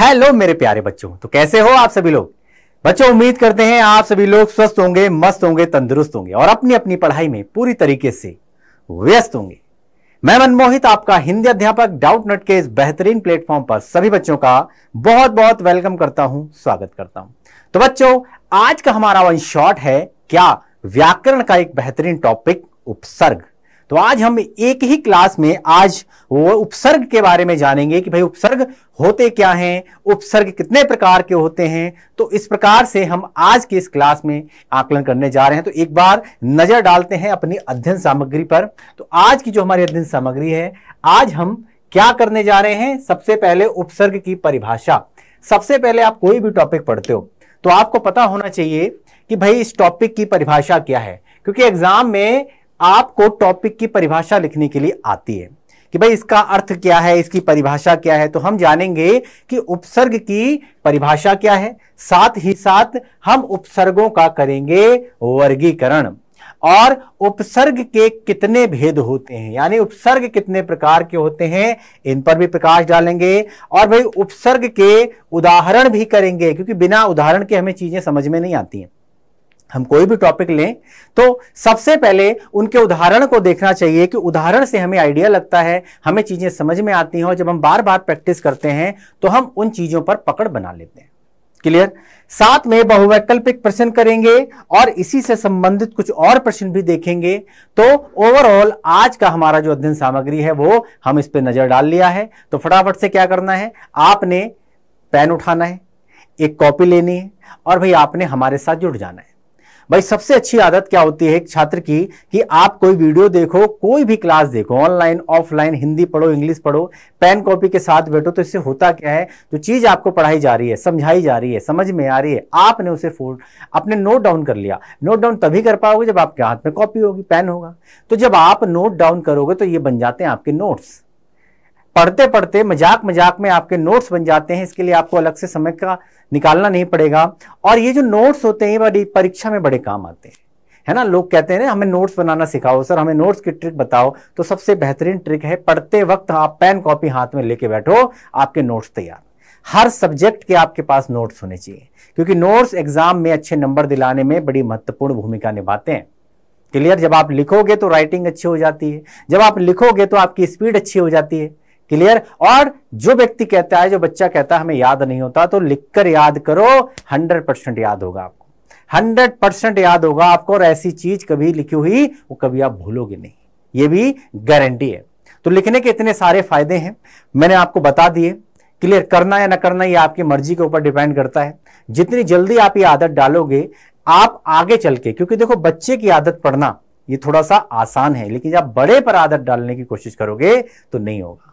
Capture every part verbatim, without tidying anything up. Hello मेरे प्यारे बच्चों, तो कैसे हो आप सभी लोग। बच्चों उम्मीद करते हैं आप सभी लोग स्वस्थ होंगे, मस्त होंगे, तंदुरुस्त होंगे और अपनी अपनी पढ़ाई में पूरी तरीके से व्यस्त होंगे। मैं मनमोहित आपका हिंदी अध्यापक डाउटनट के इस बेहतरीन प्लेटफॉर्म पर सभी बच्चों का बहुत बहुत वेलकम करता हूं, स्वागत करता हूं। तो बच्चों आज का हमारा वन शॉट है क्या व्याकरण का एक बेहतरीन टॉपिक उपसर्ग। तो आज हम एक ही क्लास में आज वो उपसर्ग के बारे में जानेंगे कि भाई उपसर्ग होते क्या हैं, उपसर्ग कितने प्रकार के होते हैं। तो इस प्रकार से हम आज की इस क्लास में आकलन करने जा रहे हैं। तो एक बार नजर डालते हैं अपनी अध्ययन सामग्री पर। तो आज की जो हमारी अध्ययन सामग्री है, आज हम क्या करने जा रहे हैं, सबसे पहले उपसर्ग की परिभाषा। सबसे पहले आप कोई भी टॉपिक पढ़ते हो तो आपको पता होना चाहिए कि भाई इस टॉपिक की परिभाषा क्या है, क्योंकि एग्जाम में आपको टॉपिक की परिभाषा लिखने के लिए आती है कि भाई इसका अर्थ क्या है, इसकी परिभाषा क्या है। तो हम जानेंगे कि उपसर्ग की परिभाषा क्या है, साथ ही साथ हम उपसर्गों का करेंगे वर्गीकरण और उपसर्ग के कितने भेद होते हैं, यानी उपसर्ग कितने प्रकार के होते हैं, इन पर भी प्रकाश डालेंगे। और भाई उपसर्ग के उदाहरण भी करेंगे, क्योंकि बिना उदाहरण के हमें चीजें समझ में नहीं आती हैं। हम कोई भी टॉपिक लें तो सबसे पहले उनके उदाहरण को देखना चाहिए कि उदाहरण से हमें आइडिया लगता है, हमें चीजें समझ में आती हैं और जब हम बार बार प्रैक्टिस करते हैं तो हम उन चीजों पर पकड़ बना लेते हैं। क्लियर। साथ में बहुवैकल्पिक प्रश्न करेंगे और इसी से संबंधित कुछ और प्रश्न भी देखेंगे। तो ओवरऑल आज का हमारा जो अध्ययन सामग्री है वो हम इस पर नजर डाल लिया है। तो फटाफट से क्या करना है, आपने पेन उठाना है, एक कॉपी लेनी है और भाई आपने हमारे साथ जुड़ जाना है। भाई सबसे अच्छी आदत क्या होती है एक छात्र की, कि आप कोई वीडियो देखो, कोई भी क्लास देखो, ऑनलाइन ऑफलाइन, हिंदी पढ़ो, इंग्लिश पढ़ो, पेन कॉपी के साथ बैठो। तो इससे होता क्या है, जो चीज आपको पढ़ाई जा रही है, समझाई जा रही है, समझ में आ रही है, आपने उसे फोल्ड अपने नोट डाउन कर लिया। नोट डाउन तभी कर पाओगे जब आपके हाथ में कॉपी होगी, पेन होगा। तो जब आप नोट डाउन करोगे तो ये बन जाते हैं आपके नोट्स। पढ़ते पढ़ते मजाक मजाक में आपके नोट्स बन जाते हैं, इसके लिए आपको अलग से समय का निकालना नहीं पड़ेगा। और ये जो नोट्स होते हैं बड़ी परीक्षा में बड़े काम आते हैं, है ना। लोग कहते हैं ना हमें नोट्स बनाना सिखाओ सर, हमें नोट्स की ट्रिक बताओ। तो सबसे बेहतरीन ट्रिक है पढ़ते वक्त आप पेन कॉपी हाथ में लेके बैठो, आपके नोट्स तैयार, हर सब्जेक्ट के आपके पास नोट्स होने चाहिए, क्योंकि नोट्स एग्जाम में अच्छे नंबर दिलाने में बड़ी महत्वपूर्ण भूमिका निभाते हैं। क्लियर। जब आप लिखोगे तो राइटिंग अच्छी हो जाती है, जब आप लिखोगे तो आपकी स्पीड अच्छी हो जाती है। क्लियर। और जो व्यक्ति कहता है, जो बच्चा कहता है हमें याद नहीं होता, तो लिखकर याद करो, सौ परसेंट याद होगा आपको, सौ परसेंट याद होगा आपको। और ऐसी चीज कभी लिखी हुई वो कभी आप भूलोगे नहीं, ये भी गारंटी है। तो लिखने के इतने सारे फायदे हैं, मैंने आपको बता दिए। क्लियर। करना या ना करना ये आपकी मर्जी के ऊपर डिपेंड करता है। जितनी जल्दी आप ये आदत डालोगे आप आगे चल के, क्योंकि देखो बच्चे की आदत पढ़ना ये थोड़ा सा आसान है, लेकिन जब बड़े पर आदत डालने की कोशिश करोगे तो नहीं होगा,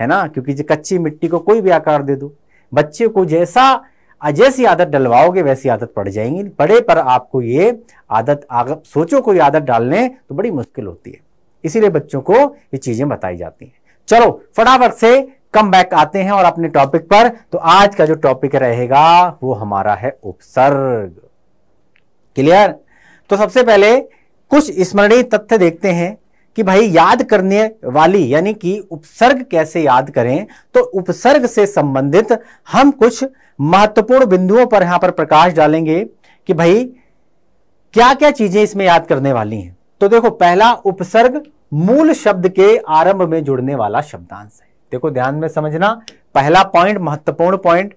है ना। क्योंकि जो कच्ची मिट्टी को कोई भी आकार दे दो, बच्चे को जैसा जैसी आदत डलवाओगे वैसी आदत पड़ जाएंगी। बड़े पर आपको ये आदत, आप सोचो कोई आदत डालने तो बड़ी मुश्किल होती है, इसीलिए बच्चों को ये चीजें बताई जाती हैं। चलो फटाफट से कम बैक आते हैं और अपने टॉपिक पर। तो आज का जो टॉपिक रहेगा वो हमारा है उपसर्ग। क्लियर। तो सबसे पहले कुछ स्मरणीय तथ्य देखते हैं कि भाई याद करने वाली, यानी कि उपसर्ग कैसे याद करें। तो उपसर्ग से संबंधित हम कुछ महत्वपूर्ण बिंदुओं पर यहां पर प्रकाश डालेंगे कि भाई क्या क्या चीजें इसमें याद करने वाली हैं। तो देखो पहला, उपसर्ग मूल शब्द के आरंभ में जुड़ने वाला शब्दांश है। देखो ध्यान में समझना, पहला पॉइंट महत्वपूर्ण पॉइंट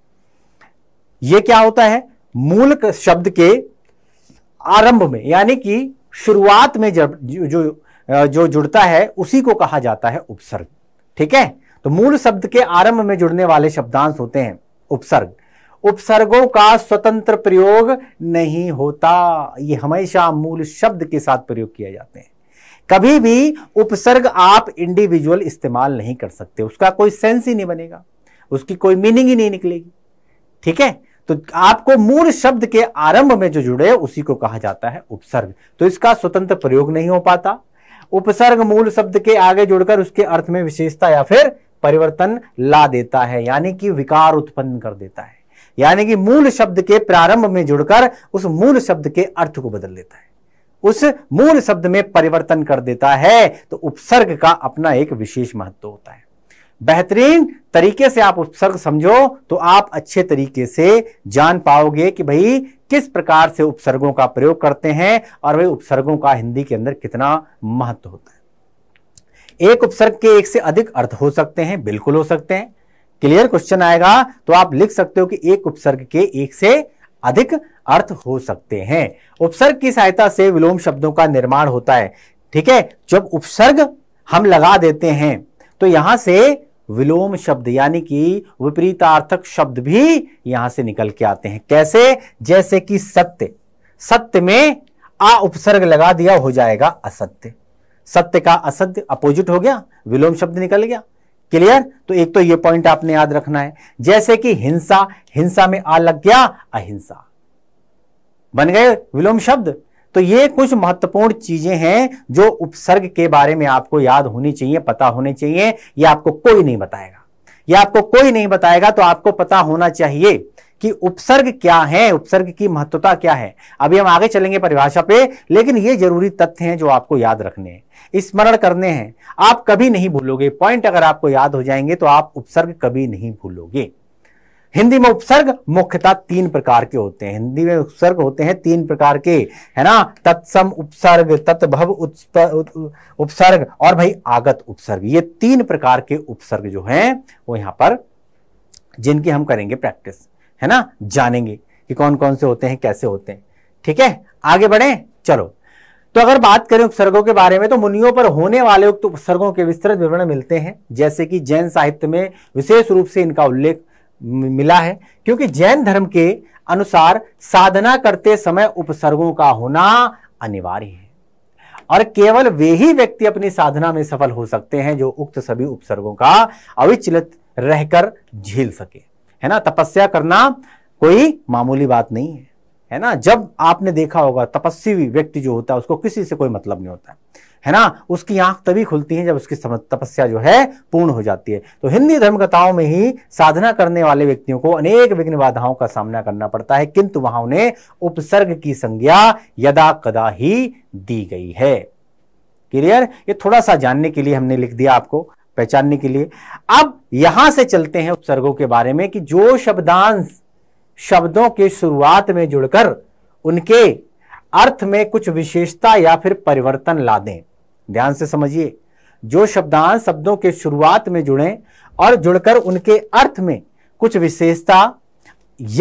यह क्या होता है, मूल शब्द के आरंभ में, यानी कि शुरुआत में जब जो जो जुड़ता है उसी को कहा जाता है उपसर्ग। ठीक है। तो मूल शब्द के आरंभ में जुड़ने वाले शब्दांश होते हैं उपसर्ग। उपसर्गों का स्वतंत्र प्रयोग नहीं होता, ये हमेशा मूल शब्द के साथ प्रयोग किए जाते हैं। कभी भी उपसर्ग आप इंडिविजुअल इस्तेमाल नहीं कर सकते, उसका कोई सेंस ही नहीं बनेगा, उसकी कोई मीनिंग ही नहीं निकलेगी। ठीक है। तो आपको मूल शब्द के आरंभ में जो जुड़े उसी को कहा जाता है उपसर्ग। तो इसका स्वतंत्र प्रयोग नहीं हो पाता। उपसर्ग मूल शब्द के आगे जुड़कर उसके अर्थ में विशेषता या फिर परिवर्तन ला देता है, यानी कि विकार उत्पन्न कर देता है, यानी कि मूल शब्द के प्रारंभ में जुड़कर उस मूल शब्द के अर्थ को बदल देता है, उस मूल शब्द में परिवर्तन कर देता है। तो उपसर्ग का अपना एक विशेष महत्व होता है। बेहतरीन तरीके से आप उपसर्ग समझो तो आप अच्छे तरीके से जान पाओगे कि भाई किस प्रकार से उपसर्गों का प्रयोग करते हैं और भाई उपसर्गों का हिंदी के अंदर कितना महत्व होता है। एक उपसर्ग के एक से अधिक अर्थ हो सकते हैं, बिल्कुल हो सकते हैं। क्लियर क्वेश्चन आएगा तो आप लिख सकते हो कि एक उपसर्ग के एक से अधिक अर्थ हो सकते हैं। उपसर्ग की सहायता से विलोम शब्दों का निर्माण होता है। ठीक है, जब उपसर्ग हम लगा देते हैं तो यहां से विलोम शब्द यानी कि विपरीतार्थक शब्द भी यहां से निकल के आते हैं। कैसे? जैसे कि सत्य, सत्य में आ उपसर्ग लगा दिया, हो जाएगा असत्य। सत्य का असत्य अपोजिट हो गया, विलोम शब्द निकल गया। क्लियर? तो एक तो यह पॉइंट आपने याद रखना है। जैसे कि हिंसा, हिंसा में आ लग गया अहिंसा, बन गए विलोम शब्द। तो ये कुछ महत्वपूर्ण चीजें हैं जो उपसर्ग के बारे में आपको याद होनी चाहिए, पता होने चाहिए। ये आपको कोई नहीं बताएगा, ये आपको कोई नहीं बताएगा। तो आपको पता होना चाहिए कि उपसर्ग क्या है, उपसर्ग की महत्वता क्या है। अभी हम आगे चलेंगे परिभाषा पे, लेकिन ये जरूरी तथ्य हैं जो आपको याद रखने हैं, स्मरण करने हैं। आप कभी नहीं भूलोगे। पॉइंट अगर आपको याद हो जाएंगे तो आप उपसर्ग कभी नहीं भूलोगे। हिंदी में उपसर्ग मुख्यतः तीन प्रकार के होते हैं। हिंदी में उपसर्ग होते हैं तीन प्रकार के, है ना। तत्सम उपसर्ग, तत्भव उपसर्ग और भाई आगत उपसर्ग। ये तीन प्रकार के उपसर्ग जो हैं वो यहाँ पर जिनकी हम करेंगे प्रैक्टिस, है ना, जानेंगे कि कौन कौन से होते हैं, कैसे होते हैं। ठीक है, आगे बढ़े। चलो, तो अगर बात करें उपसर्गों के बारे में तो मुनियों पर होने वाले उक्त उपसर्गों के विस्तृत विवरण मिलते हैं। जैसे कि जैन साहित्य में विशेष रूप से इनका उल्लेख मिला है, क्योंकि जैन धर्म के अनुसार साधना करते समय उपसर्गों का होना अनिवार्य है और केवल वे ही व्यक्ति अपनी साधना में सफल हो सकते हैं जो उक्त सभी उपसर्गों का अविचलित रहकर झेल सके, है ना। तपस्या करना कोई मामूली बात नहीं है, है ना। जब आपने देखा होगा तपस्वी व्यक्ति जो होता है उसको किसी से कोई मतलब नहीं होता है, है ना। उसकी आंख तभी खुलती है जब उसकी तपस्या जो है पूर्ण हो जाती है। तो हिंदी धर्मकथाओं में ही साधना करने वाले व्यक्तियों को अनेक विघ्न बाधाओं का सामना करना पड़ता है, किंतु वहां उन्हें उपसर्ग की संज्ञा यदा कदा ही दी गई है। क्लियर? ये थोड़ा सा जानने के लिए हमने लिख दिया आपको, पहचानने के लिए। अब यहां से चलते हैं उपसर्गों के बारे में कि जो शब्दांश शब्दों के शुरुआत में जुड़कर उनके अर्थ में कुछ विशेषता या फिर परिवर्तन ला दें। ध्यान से समझिए, जो शब्दांश शब्दों के शुरुआत में जुड़ें और जुड़कर उनके अर्थ में कुछ विशेषता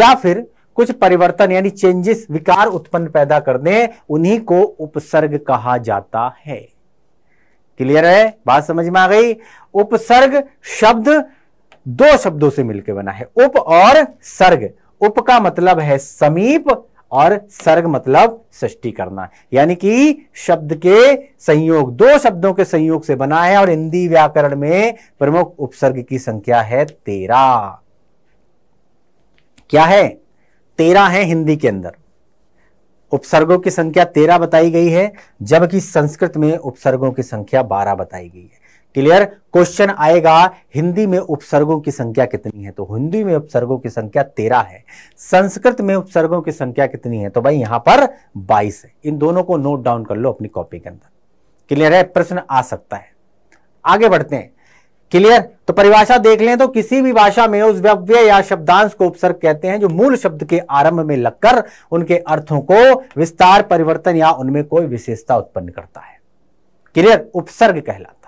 या फिर कुछ परिवर्तन यानी चेंजेस, विकार उत्पन्न पैदा कर दें, उन्हीं को उपसर्ग कहा जाता है। क्लियर है? बात समझ में आ गई? उपसर्ग शब्द दो शब्दों से मिलकर बना है, उप और सर्ग। उप का मतलब है समीप और सर्ग मतलब सृष्टि करना, यानी कि शब्द के संयोग, दो शब्दों के संयोग से बना है। और हिंदी व्याकरण में प्रमुख उपसर्ग की संख्या है तेरह। क्या है? तेरह है हिंदी के अंदर। उपसर्गों की संख्या तेरह बताई गई है, जबकि संस्कृत में उपसर्गों की संख्या बारह बताई गई है। क्लियर? क्वेश्चन आएगा हिंदी में उपसर्गों की संख्या कितनी है, तो हिंदी में उपसर्गों की संख्या तेरह है। संस्कृत में उपसर्गों की संख्या कितनी है, तो भाई यहां पर बाईस है। इन दोनों को नोट डाउन कर लो अपनी कॉपी के अंदर। क्लियर है? प्रश्न आ सकता है। आगे बढ़ते हैं। क्लियर? तो परिभाषा देख लें तो किसी भी भाषा में उस व्यव्यय या शब्दांश को उपसर्ग कहते हैं जो मूल शब्द के आरंभ में लगकर उनके अर्थों को विस्तार, परिवर्तन या उनमें कोई विशेषता उत्पन्न करता है। क्लियर? उपसर्ग कहलाता है।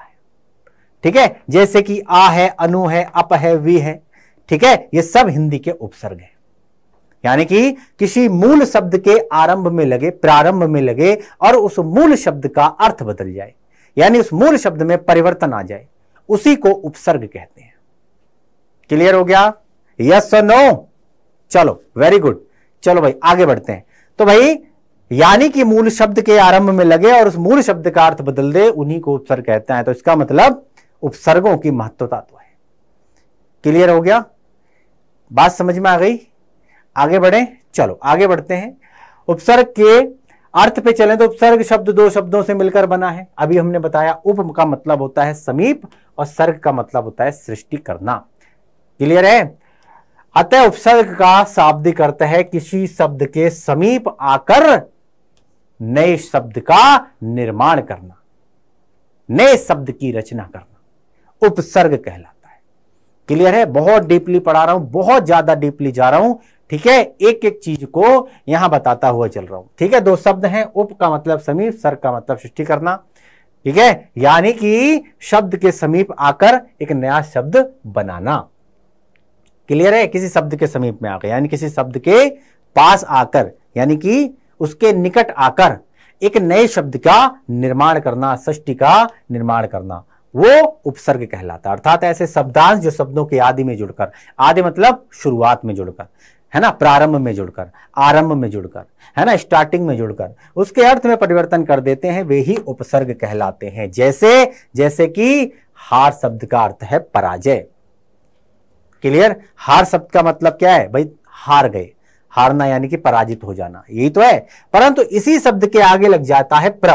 ठीक है, जैसे कि आ है, अनु है, अप है, वी है। ठीक है, ये सब हिंदी के उपसर्ग हैं, यानी कि किसी मूल शब्द के आरंभ में लगे, प्रारंभ में लगे और उस मूल शब्द का अर्थ बदल जाए, यानी उस मूल शब्द में परिवर्तन आ जाए, उसी को उपसर्ग कहते हैं। क्लियर हो गया? यस और नो? चलो, वेरी गुड। चलो भाई आगे बढ़ते हैं। तो भाई यानी कि मूल शब्द के आरंभ में लगे और उस मूल शब्द का अर्थ बदल दे, उन्हीं को उपसर्ग कहते हैं। तो इसका मतलब उपसर्गों की महत्वता तो है। क्लियर हो गया? बात समझ में आ गई? आगे बढ़े। चलो आगे बढ़ते हैं। उपसर्ग के अर्थ पे चलें तो उपसर्ग शब्द दो शब्दों से मिलकर बना है। अभी हमने बताया उप का मतलब होता है समीप और सर्ग का मतलब होता है सृष्टि करना। क्लियर है? अतः उपसर्ग का शाब्दिक अर्थ है किसी शब्द के समीप आकर नए शब्द का निर्माण करना, नए शब्द की रचना करना, उपसर्ग कहलाता है। क्लियर है, बहुत डीपली पढ़ा रहा हूं, बहुत ज्यादा डीपली जा रहा हूं, ठीक है, एक एक चीज को यहां बताता हुआ चल रहा हूं, ठीक है। दो शब्द हैं, उप का मतलब समीप, सर्ग का मतलब सृष्टि करना, ठीक है, यानी कि शब्द के समीप आकर एक नया शब्द बनाना। क्लियर है, किसी शब्द के समीप में आकर यानी किसी शब्द के पास आकर यानी कि उसके निकट आकर एक नए शब्द का निर्माण करना, सृष्टि का निर्माण करना, वो उपसर्ग कहलाता है। अर्थात ऐसे शब्दांश जो शब्दों के आदि में जुड़कर, आदि मतलब शुरुआत में जुड़कर, है ना, प्रारंभ में जुड़कर, आरंभ में जुड़कर, है ना, स्टार्टिंग में जुड़कर उसके अर्थ में परिवर्तन कर देते हैं, वे ही उपसर्ग कहलाते हैं। जैसे जैसे कि हार शब्द का अर्थ है पराजय। क्लियर, हार शब्द का मतलब क्या है भाई, हार गए, हारना यानी कि पराजित हो जाना, यही तो है। परंतु इसी शब्द के आगे लग जाता है प्र,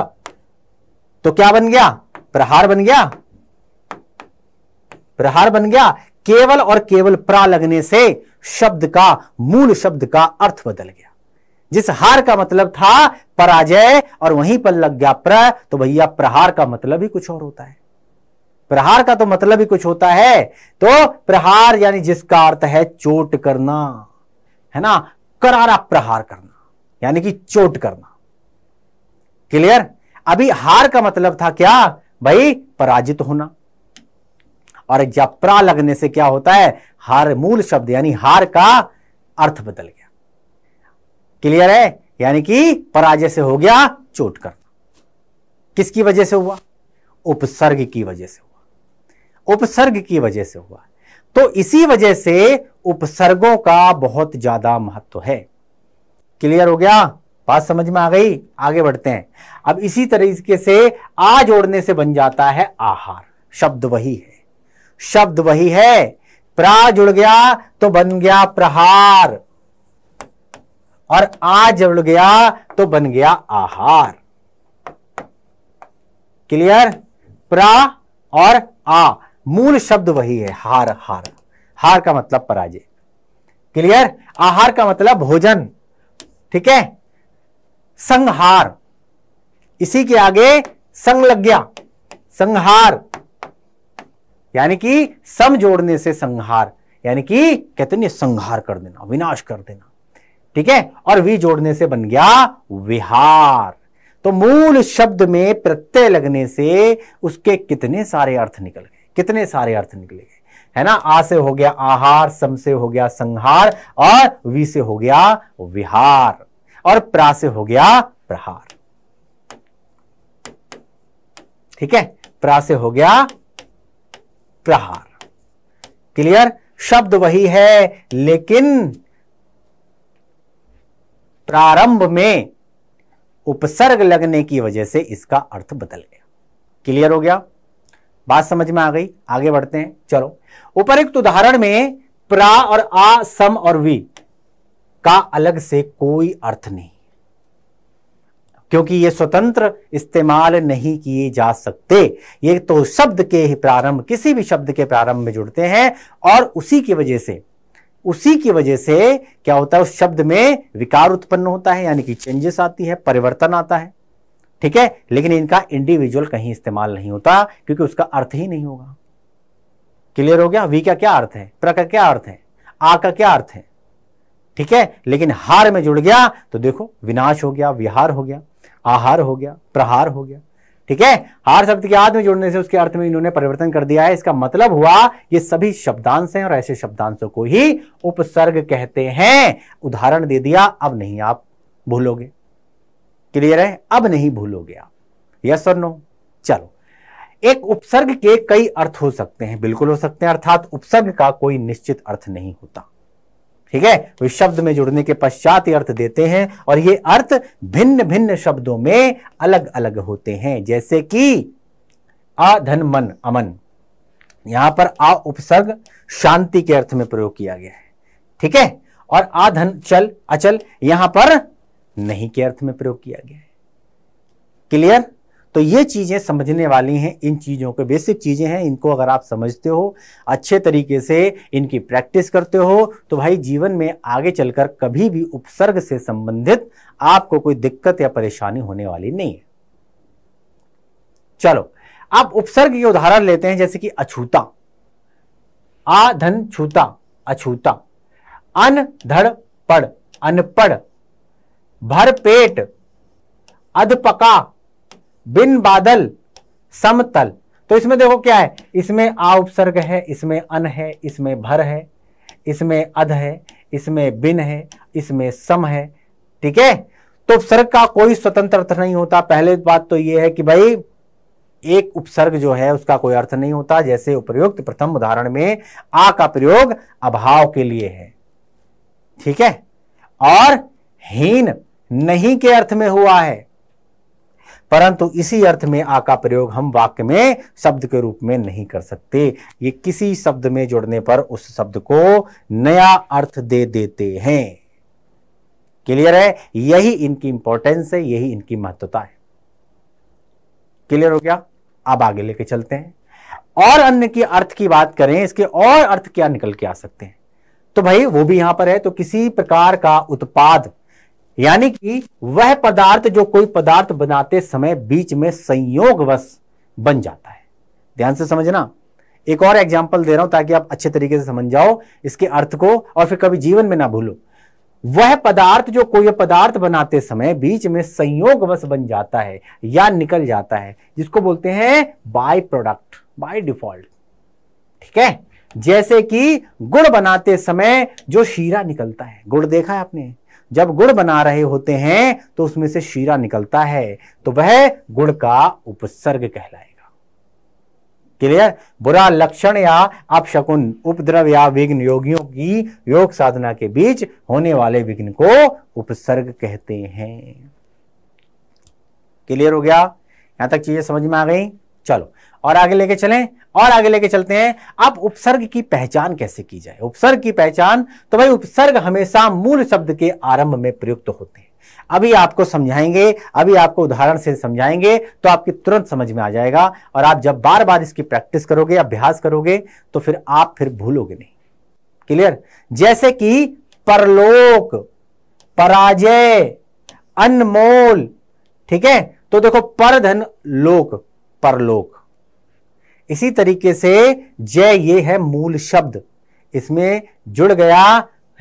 तो क्या बन गया, प्रहार बन गया, प्रहार बन गया। केवल और केवल प्रा लगने से शब्द का, मूल शब्द का अर्थ बदल गया। जिस हार का मतलब था पराजय और वहीं पर लग गया प्र, तो भैया प्रहार का मतलब ही कुछ और होता है, प्रहार का तो मतलब ही कुछ होता है। तो प्रहार यानी जिसका अर्थ है चोट करना, है ना, करारा प्रहार करना यानी कि चोट करना। क्लियर, अभी हार का मतलब था क्या भाई, पराजित होना, और जब प्रा लगने से क्या होता है, हार, मूल शब्द यानी हार का अर्थ बदल गया। क्लियर है, यानी कि पराजय से हो गया चोट करना। किसकी वजह से हुआ, उपसर्ग की वजह से हुआ, उपसर्ग की वजह से हुआ। तो इसी वजह से उपसर्गों का बहुत ज्यादा महत्व है। क्लियर हो गया, बात समझ में आ गई, आगे बढ़ते हैं। अब इसी तरीके से आ जोड़ने से बन जाता है आहार, शब्द वही है, शब्द वही है। प्रा जुड़ गया तो बन गया प्रहार, और आ जुड़ गया तो बन गया आहार। क्लियर, प्रा और आ, मूल शब्द वही है, हार, हार, हार का मतलब पराजय। क्लियर, आहार का मतलब भोजन, ठीक है, संहार, इसी के आगे संग लग गया, संहार यानी कि सम जोड़ने से संहार यानी कि कहते हैं संहार कर देना, विनाश कर देना, ठीक है, और वी जोड़ने से बन गया विहार। तो मूल शब्द में प्रत्यय लगने से उसके कितने सारे अर्थ निकल गए, कितने सारे अर्थ निकले गए, है ना। आ से हो गया आहार, सम से हो गया संहार, और वी से हो गया विहार, और प्रा से हो गया प्रहार, ठीक है, प्रा से हो गया प्रहार। क्लियर, शब्द वही है, लेकिन प्रारंभ में उपसर्ग लगने की वजह से इसका अर्थ बदल गया। क्लियर हो गया, बात समझ में आ गई, आगे बढ़ते हैं। चलो, उपरोक्त उदाहरण में प्रा और आ, सम और वी का अलग से कोई अर्थ नहीं, क्योंकि ये स्वतंत्र इस्तेमाल नहीं किए जा सकते। ये तो शब्द के ही प्रारंभ, किसी भी शब्द के प्रारंभ में जुड़ते हैं, और उसी की वजह से, उसी की वजह से क्या होता है, उस शब्द में विकार उत्पन्न होता है, यानी कि चेंजेस आती है, परिवर्तन आता है, ठीक है। लेकिन इनका इंडिविजुअल कहीं इस्तेमाल नहीं होता, क्योंकि उसका अर्थ ही नहीं होगा। क्लियर हो गया, वी का क्या अर्थ है, प्र का क्या अर्थ है, आ का क्या अर्थ है, ठीक है। लेकिन हार में जुड़ गया तो देखो विनाश हो गया, विहार हो गया, आहार हो गया, प्रहार हो गया, ठीक है। हार शब्द के आद में जुड़ने से उसके अर्थ में इन्होंने परिवर्तन कर दिया है। इसका मतलब हुआ ये सभी शब्दांश हैं, और ऐसे शब्दांशों को ही उपसर्ग कहते हैं। उदाहरण दे दिया, अब नहीं आप भूलोगे। क्लियर है, अब नहीं भूलोगे आप, यस और नो। चलो, एक उपसर्ग के कई अर्थ हो सकते हैं, बिल्कुल हो सकते हैं, अर्थात उपसर्ग का कोई निश्चित अर्थ नहीं होता, ठीक है। वे शब्द में जुड़ने के पश्चात ये अर्थ देते हैं, और ये अर्थ भिन्न भिन्न शब्दों में अलग अलग होते हैं। जैसे कि आ धन मन अमन, यहां पर आ उपसर्ग शांति के अर्थ में प्रयोग किया गया है, ठीक है, और आ धन चल अचल यहां पर नहीं के अर्थ में प्रयोग किया गया है। क्लियर, तो ये चीजें समझने वाली हैं, इन चीजों के बेसिक चीजें हैं। इनको अगर आप समझते हो, अच्छे तरीके से इनकी प्रैक्टिस करते हो, तो भाई जीवन में आगे चलकर कभी भी उपसर्ग से संबंधित आपको कोई दिक्कत या परेशानी होने वाली नहीं है। चलो, आप उपसर्ग के उदाहरण लेते हैं, जैसे कि अछूता, आ धन छूता अछूता, अन धड़ पड़ अनपढ़, भर पेट अधपका, बिन बादल समतल। तो इसमें देखो क्या है, इसमें आ उपसर्ग है, इसमें अन है, इसमें भर है, इसमें अध है, इसमें बिन है, इसमें सम है। ठीक है, तो उपसर्ग का कोई स्वतंत्र अर्थ नहीं होता। पहले बात तो यह है कि भाई एक उपसर्ग जो है उसका कोई अर्थ नहीं होता। जैसे उपर्युक्त प्रथम उदाहरण में आ का प्रयोग अभाव के लिए है, ठीक है, और हीन नहीं के अर्थ में हुआ है, परंतु इसी अर्थ में आ का प्रयोग हम वाक्य में शब्द के रूप में नहीं कर सकते। ये किसी शब्द में जुड़ने पर उस शब्द को नया अर्थ दे देते हैं। क्लियर है? यही इनकी इंपॉर्टेंस है, यही इनकी महत्वता है। क्लियर हो गया? अब आगे लेके चलते हैं। और अन्य की अर्थ की बात करें, इसके और अर्थ क्या निकल के आ सकते हैं, तो भाई वो भी यहां पर है। तो किसी प्रकार का उत्पाद, यानी कि वह पदार्थ जो कोई पदार्थ बनाते समय बीच में संयोगवश बन जाता है। ध्यान से समझना, एक और एग्जाम्पल दे रहा हूं ताकि आप अच्छे तरीके से समझ जाओ इसके अर्थ को और फिर कभी जीवन में ना भूलो। वह पदार्थ जो कोई पदार्थ बनाते समय बीच में संयोगवश बन जाता है या निकल जाता है, जिसको बोलते हैं बाय प्रोडक्ट, बाय डिफॉल्ट। ठीक है, जैसे कि गुड़ बनाते समय जो शीरा निकलता है, गुड़ देखा है आपने, जब गुड़ बना रहे होते हैं तो उसमें से शीरा निकलता है, तो वह गुड़ का उपसर्ग कहलाएगा। क्लियर? बुरा लक्षण या अपशकुन, उपद्रव या विघ्न योगियों की योग साधना के बीच होने वाले विघ्न को उपसर्ग कहते हैं। क्लियर हो गया? यहां तक चीजें समझ में आ गई? चलो और आगे लेके चलें, और आगे लेके चलते हैं। अब उपसर्ग की पहचान कैसे की जाए, उपसर्ग की पहचान, तो भाई उपसर्ग हमेशा मूल शब्द के आरंभ में प्रयुक्त होते हैं। अभी आपको समझाएंगे, अभी आपको उदाहरण से समझाएंगे तो आपकी तुरंत समझ में आ जाएगा। और आप जब बार बार इसकी प्रैक्टिस करोगे, अभ्यास करोगे, तो फिर आप फिर भूलोगे नहीं। क्लियर? जैसे कि परलोक, पराजय, अनमोल। ठीक है, तो देखो पर धन लोक, परलोक। इसी तरीके से जय, ये है मूल शब्द, इसमें जुड़ गया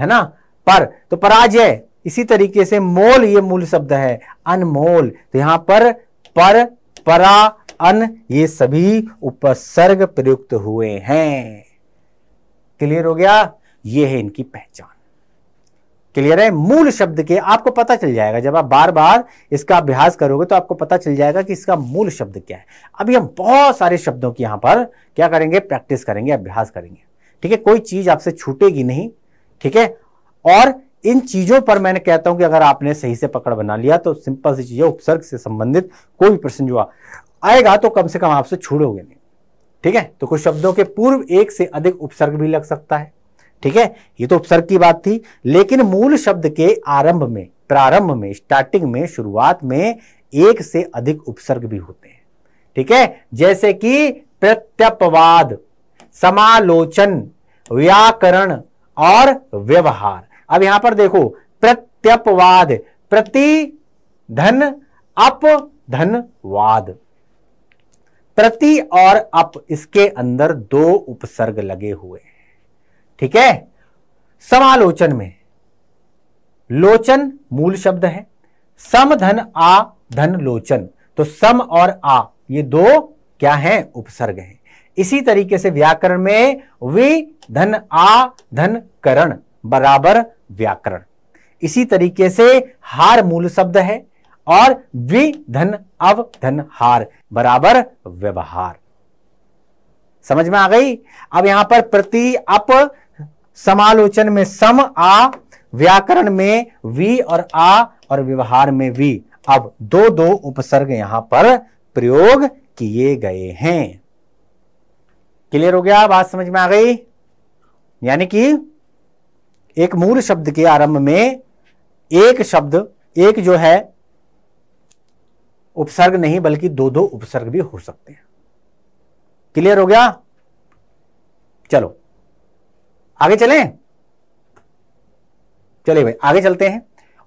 है ना पर, तो पराजय। इसी तरीके से मोल, ये मूल शब्द है, अनमोल। तो यहां पर पर, परा, अन, ये सभी उपसर्ग प्रयुक्त हुए हैं। क्लियर हो गया? ये है इनकी पहचान। क्लियर है? मूल शब्द के आपको पता चल जाएगा, जब आप बार बार इसका अभ्यास करोगे तो आपको पता चल जाएगा कि इसका मूल शब्द क्या है। अभी हम बहुत सारे शब्दों की यहां पर क्या करेंगे, प्रैक्टिस करेंगे, अभ्यास करेंगे। ठीक है, कोई चीज आपसे छूटेगी नहीं। ठीक है, और इन चीजों पर मैंने कहता हूं कि अगर आपने सही से पकड़ बना लिया तो सिंपल सी चीजें, उपसर्ग से संबंधित कोई भी प्रश्न जो आएगा तो कम से कम आपसे छूटोगे नहीं। ठीक है, तो कुछ शब्दों के पूर्व एक से अधिक उपसर्ग भी लग सकता है। ठीक है, ये तो उपसर्ग की बात थी, लेकिन मूल शब्द के आरंभ में, प्रारंभ में, स्टार्टिंग में, शुरुआत में एक से अधिक उपसर्ग भी होते हैं। ठीक है, जैसे कि प्रत्यपवाद, समालोचन, व्याकरण और व्यवहार। अब यहां पर देखो प्रत्यपवाद, प्रति धन अप धन वाद, प्रति और अप, इसके अंदर दो उपसर्ग लगे हुए हैं। ठीक है, समालोचन में लोचन मूल शब्द है, सम धन आ धन लोचन, तो सम और आ ये दो क्या हैं, उपसर्ग हैं। इसी तरीके से व्याकरण में वे धन आ धन करण बराबर व्याकरण। इसी तरीके से हार मूल शब्द है और वि धन अव धन हार बराबर व्यवहार। समझ में आ गई? अब यहां पर प्रति अप, समालोचन में सम आ, व्याकरण में वी और आ, और व्यवहार में वी। अब दो दो उपसर्ग यहां पर प्रयोग किए गए हैं। क्लियर हो गया? बात समझ में आ गई? यानी कि एक मूल शब्द के आरंभ में एक शब्द, एक जो है उपसर्ग नहीं बल्कि दो दो उपसर्ग भी हो सकते हैं। क्लियर हो गया? चलो आगे चलें। चलिए भाई आगे चलते हैं,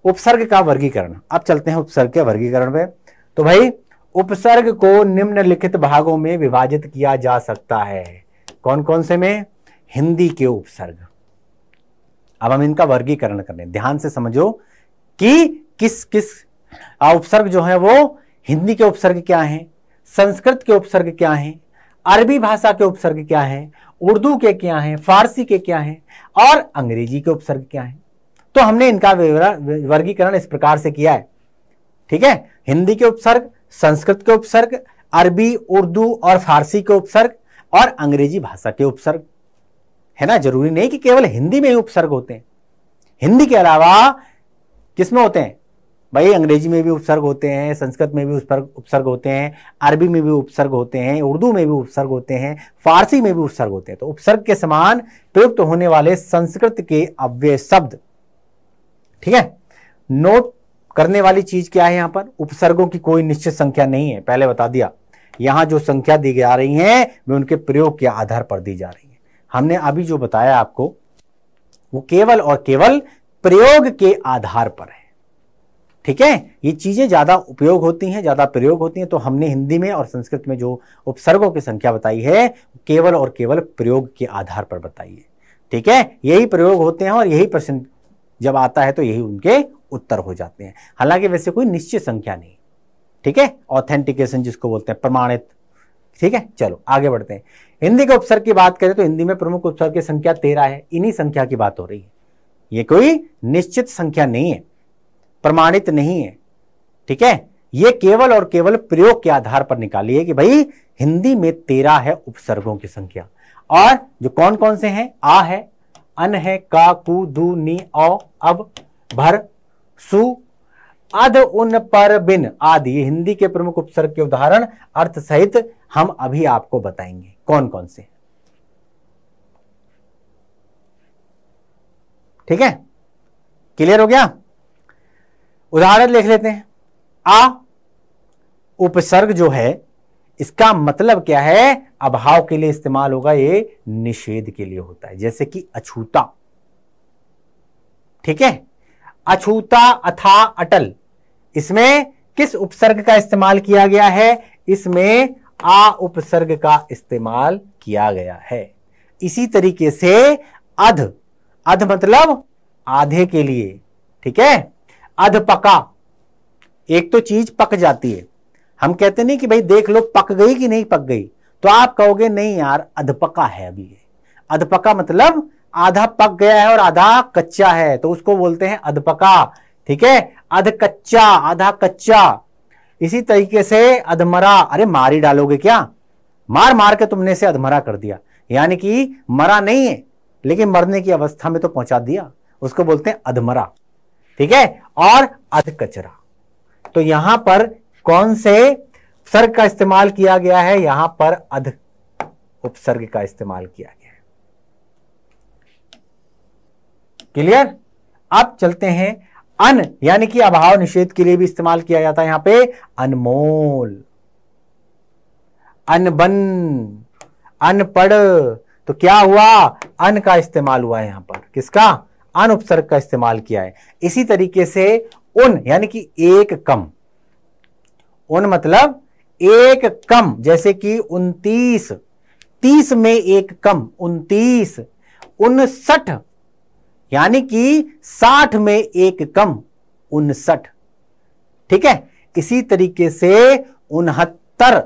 उपसर्ग का वर्गीकरण। अब चलते हैं उपसर्ग के वर्गीकरण में। तो भाई उपसर्ग को निम्नलिखित भागों में विभाजित किया जा सकता है। कौन कौन से में? हिंदी के उपसर्ग। अब हम इनका वर्गीकरण करने, ध्यान से समझो कि किस किस उपसर्ग जो है वो हिंदी के उपसर्ग क्या हैं, संस्कृत के उपसर्ग क्या हैं, अरबी भाषा के उपसर्ग क्या हैं, उर्दू के क्या हैं, फारसी के क्या हैं और अंग्रेजी के उपसर्ग क्या हैं। तो हमने इनका वर्गीकरण इस प्रकार से किया है, ठीक है। हिंदी के उपसर्ग, संस्कृत के उपसर्ग, अरबी, उर्दू और फारसी के उपसर्ग और अंग्रेजी भाषा के उपसर्ग, है ना। जरूरी नहीं कि केवल हिंदी में ही उपसर्ग होते हैं, हिंदी के अलावा किसमें होते हैं भाई, अंग्रेजी में भी उपसर्ग होते हैं, संस्कृत में भी उपसर्ग होते हैं, अरबी में भी उपसर्ग होते हैं, उर्दू में भी उपसर्ग होते हैं, फारसी में भी उपसर्ग होते हैं। तो उपसर्ग के समान प्रयुक्त होने वाले संस्कृत के अव्यय शब्द, ठीक है। नोट करने वाली चीज क्या है, यहां पर उपसर्गों की कोई निश्चित संख्या नहीं है, पहले बता दिया। यहां जो संख्या दी जा रही है वे उनके प्रयोग के आधार पर दी जा रही है। हमने अभी जो बताया आपको वो केवल और केवल प्रयोग के आधार पर है, ठीक है। ये चीजें ज्यादा उपयोग होती हैं, ज्यादा प्रयोग होती हैं। तो हमने हिंदी में और संस्कृत में जो उपसर्गों की संख्या बताई है केवल और केवल प्रयोग के आधार पर बताई है, ठीक है। यही प्रयोग होते हैं और यही प्रश्न जब आता है तो यही उनके उत्तर हो जाते हैं। हालांकि वैसे कोई निश्चित संख्या नहीं, ठीक है। ऑथेंटिकेशन जिसको बोलते हैं, प्रमाणित, ठीक है। चलो आगे बढ़ते हैं। हिंदी के उपसर्ग की बात करें तो हिंदी में प्रमुख उपसर्ग की संख्या तेरह है। इन्हीं संख्या की बात हो रही है, ये कोई निश्चित संख्या नहीं है, प्रमाणित नहीं है, ठीक है। ये केवल और केवल प्रयोग के आधार पर निकाली है कि भाई हिंदी में तेरह है उपसर्गों की संख्या। और जो कौन कौन से हैं, आ है, अन है, का, कु, दू, नी, औ, अब, भर, सु, अध, उन, पर, बिन आदि। ये हिंदी के प्रमुख उपसर्ग के उदाहरण अर्थ सहित हम अभी आपको बताएंगे कौन कौन से, ठीक है। क्लियर हो गया। उदाहरण लिख लेते हैं। आ उपसर्ग जो है इसका मतलब क्या है, अभाव के लिए इस्तेमाल होगा, ये निषेध के लिए होता है, जैसे कि अछूता, ठीक है। अछूता, अथा, अटल, इसमें किस उपसर्ग का इस्तेमाल किया गया है, इसमें आ उपसर्ग का इस्तेमाल किया गया है। इसी तरीके से अध, अध मतलब आधे के लिए, ठीक है। अध पका, एक तो चीज पक जाती है, हम कहते नहीं कि भाई देख लो पक गई कि नहीं पक गई, तो आप कहोगे नहीं यार अध पका है अभी, ये अध पका मतलब आधा पक गया है और आधा कच्चा है, तो उसको बोलते हैं अध पका, ठीक है। अध कच्चा, आधा कच्चा। इसी तरीके से अधमरा, अरे मार ही डालोगे क्या, मार मार के तुमने इसे अधमरा कर दिया, यानी कि मरा नहीं है लेकिन मरने की अवस्था में तो पहुंचा दिया, उसको बोलते हैं अधमरा, ठीक है। और अध कचरा। तो यहां पर कौन से उपसर्ग का इस्तेमाल किया गया है, यहां पर अध उपसर्ग का इस्तेमाल किया गया है। क्लियर। अब चलते हैं अन, यानी कि अभाव निषेध के लिए भी इस्तेमाल किया जाता है, यहां पे अनमोल, अनबन, अनपढ़। तो क्या हुआ, अन का इस्तेमाल हुआ है यहां पर, किसका, अन उपसर्ग का इस्तेमाल किया है। इसी तरीके से उन, यानी कि एक कम, उन मतलब एक कम, जैसे कि उनतीस, तीस में एक कम उनतीस, उनसठ यानी कि साठ में एक कम उनसठ, ठीक है। इसी तरीके से उनहत्तर,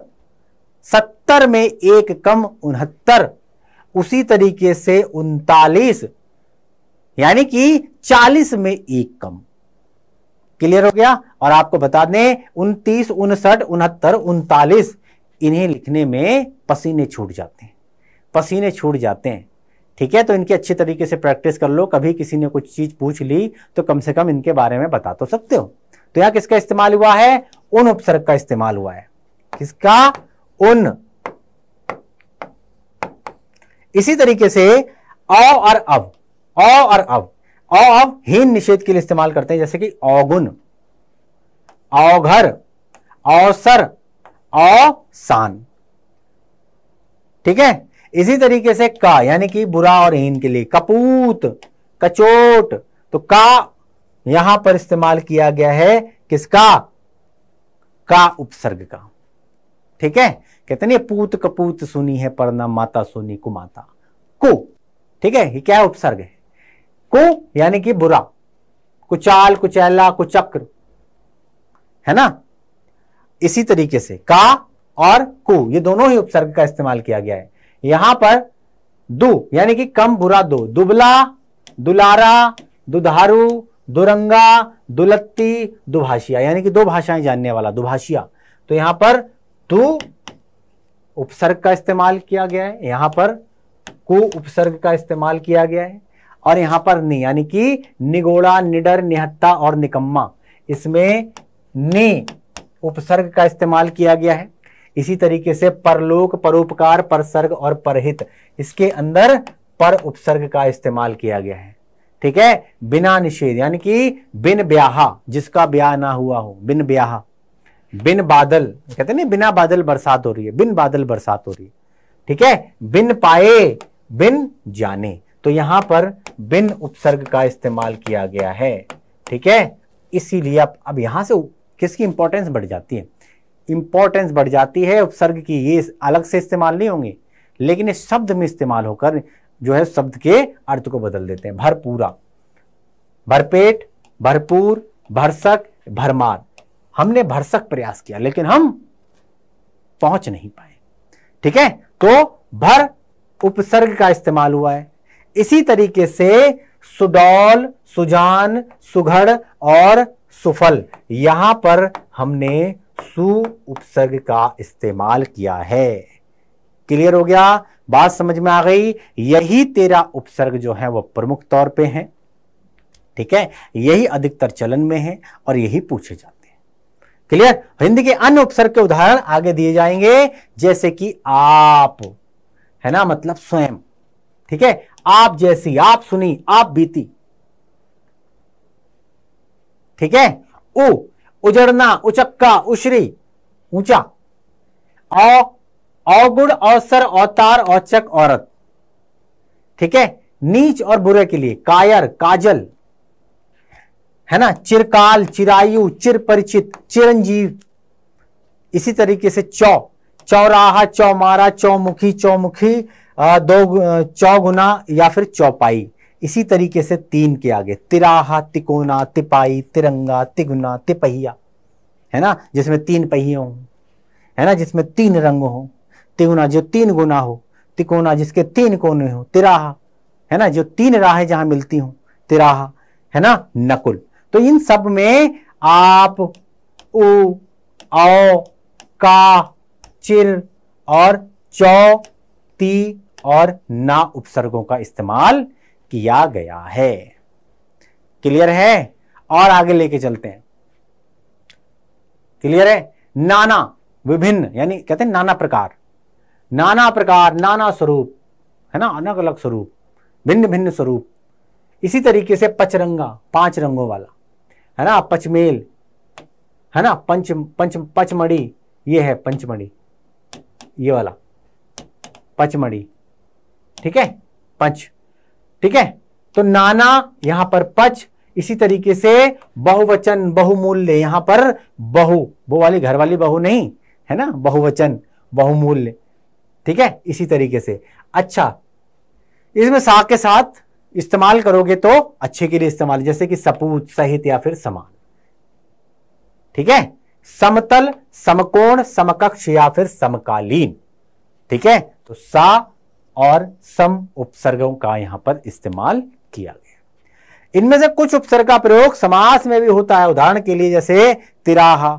सत्तर में एक कम उनहत्तर, उसी तरीके से उनतालीस यानी कि चालीस में एक कम। क्लियर हो गया। और आपको बता दें उनतीस, उनसठ, उनहत्तर, उनतालीस, इन्हें लिखने में पसीने छूट जाते हैं, पसीने छूट जाते हैं, ठीक है। तो इनकी अच्छी तरीके से प्रैक्टिस कर लो, कभी किसी ने कुछ चीज पूछ ली तो कम से कम इनके बारे में बता तो सकते हो। तो यहां किसका इस्तेमाल हुआ है, उन उपसर्ग का इस्तेमाल हुआ है, किसका, उन। इसी तरीके से औ और अब, औ और अब, औ अब हीन निषेध के लिए इस्तेमाल करते हैं, जैसे कि औगुण, औघर, औसर, औसान, ठीक है। इसी तरीके से का, यानी कि बुरा और हीन के लिए, कपूत, कचोट। तो का यहां पर इस्तेमाल किया गया है, किसका, का उपसर्ग का, ठीक है। कहते हैं पूत कपूत सुनी है पर ना माता सुनी कुमाता, को ठीक है, ये क्या है उपसर्ग है। को यानी कि बुरा, कुचाल, कुचैला, कुचक्र, है ना। इसी तरीके से का और कु ये दोनों ही उपसर्ग का इस्तेमाल किया गया है। यहां पर दु यानी कि कम बुरा दो, दुबला, दुलारा, दुधारू, दुरंगा, दुलत्ती, दुभाषिया, यानी कि दो भाषाएं जानने वाला, दुभाषिया। तो यहां पर दु उपसर्ग का इस्तेमाल किया गया है, यहां पर कु उपसर्ग का इस्तेमाल किया गया है, और यहां पर नि यानी कि निगोड़ा, निडर, निहत्ता और निकम्मा, इसमें नि उपसर्ग का इस्तेमाल किया गया है। इसी तरीके से परलोक, परोपकार, परसर्ग और परहित, इसके अंदर पर उपसर्ग का इस्तेमाल किया गया है। ठीक है, बिना निषेध यानी कि बिन ब्याहा, जिसका ब्याह ना हुआ हो, बिन ब्याहा। बिन बादल, कहते हैं ना बिना बादल बरसात हो रही है, बिन बादल बरसात हो रही है। ठीक है, बिन पाए, बिन जाने, तो यहां पर बिन उपसर्ग का इस्तेमाल किया गया है। ठीक है, इसीलिए अब यहां से किसकी इंपॉर्टेंस बढ़ जाती है, इंपॉर्टेंस बढ़ जाती है उपसर्ग की। ये अलग से इस्तेमाल नहीं होंगे, लेकिन इस शब्द में इस्तेमाल होकर जो है शब्द के अर्थ को बदल देते हैं। भरपूरा, भरपेट, भरपूर, भरसक, भरमार। हमने भरसक प्रयास किया लेकिन हम पहुंच नहीं पाए। ठीक है, तो भर उपसर्ग का इस्तेमाल हुआ है। इसी तरीके से सुडौल, सुजान, सुघड़ और सुफल, यहां पर हमने सु उपसर्ग का इस्तेमाल किया है। क्लियर हो गया, बात समझ में आ गई। यही तेरा उपसर्ग जो है वह प्रमुख तौर पे हैं। ठीक है, यही अधिकतर चलन में है और यही पूछे जाते हैं। क्लियर। हिंदी के अन्य उपसर्ग के उदाहरण आगे दिए जाएंगे, जैसे कि आप, है ना, मतलब स्वयं। ठीक है, आप जैसी, आप सुनी, आप बीती। ठीक है, उ, उजड़ना, उचक्का, उशरी, ऊंचा। औ, अवगुण, अवसर, अवतार, औचक, औरत। ठीक है, नीच और बुरे के लिए कायर, काजल, है ना। चिरकाल, चिरायु, चिरपरिचित, चिरंजीव। इसी तरीके से चौ, चौराहा, चौमारा, चौमुखी, चौमुखी दो, चौगुना या फिर चौपाई। इसी तरीके से तीन के आगे तिराहा, तिकोना, तिपाई, तिरंगा, तिगुना, तिपहिया, है ना, जिसमें तीन पहिए हों, है ना, जिसमें तीन रंग हो। तिगुना जो तीन गुना हो, तिकोना जिसके तीन कोने हो, तिराहा, है ना, जो तीन राहें जहां मिलती हो, तिराहा, है ना, नकुल। तो इन सब में आप, उ, औ, का, चिर और चौ, ती और ना उपसर्गों का इस्तेमाल किया गया है। क्लियर है, और आगे लेके चलते हैं। क्लियर है। नाना, विभिन्न, यानी कहते हैं नाना प्रकार, नाना प्रकार, नाना स्वरूप, है ना, अलग अलग स्वरूप, भिन्न भिन्न स्वरूप। इसी तरीके से पचरंगा, पांच रंगों वाला, है ना, पचमेल, है ना, पंच पंच पचमढ़ी, ये है पंचमढ़ी, ये वाला पचमढ़ी। ठीक है, पंच। ठीक है, तो नाना यहां पर पच। इसी तरीके से बहुवचन, बहुमूल्य, यहां पर बहु, वो वाली घर वाली बहु नहीं, है ना, बहुवचन, बहुमूल्य। ठीक है, इसी तरीके से। अच्छा, इसमें सा के साथ इस्तेमाल करोगे तो अच्छे के लिए इस्तेमाल, जैसे कि सपूत, सहित या फिर समान। ठीक है, समतल, समकोण, समकक्ष या फिर समकालीन। ठीक है, तो सा और सम उपसर्गों का यहां पर इस्तेमाल किया गया। इनमें से कुछ उपसर्ग का प्रयोग समास में भी होता है। उदाहरण के लिए जैसे तिराहा,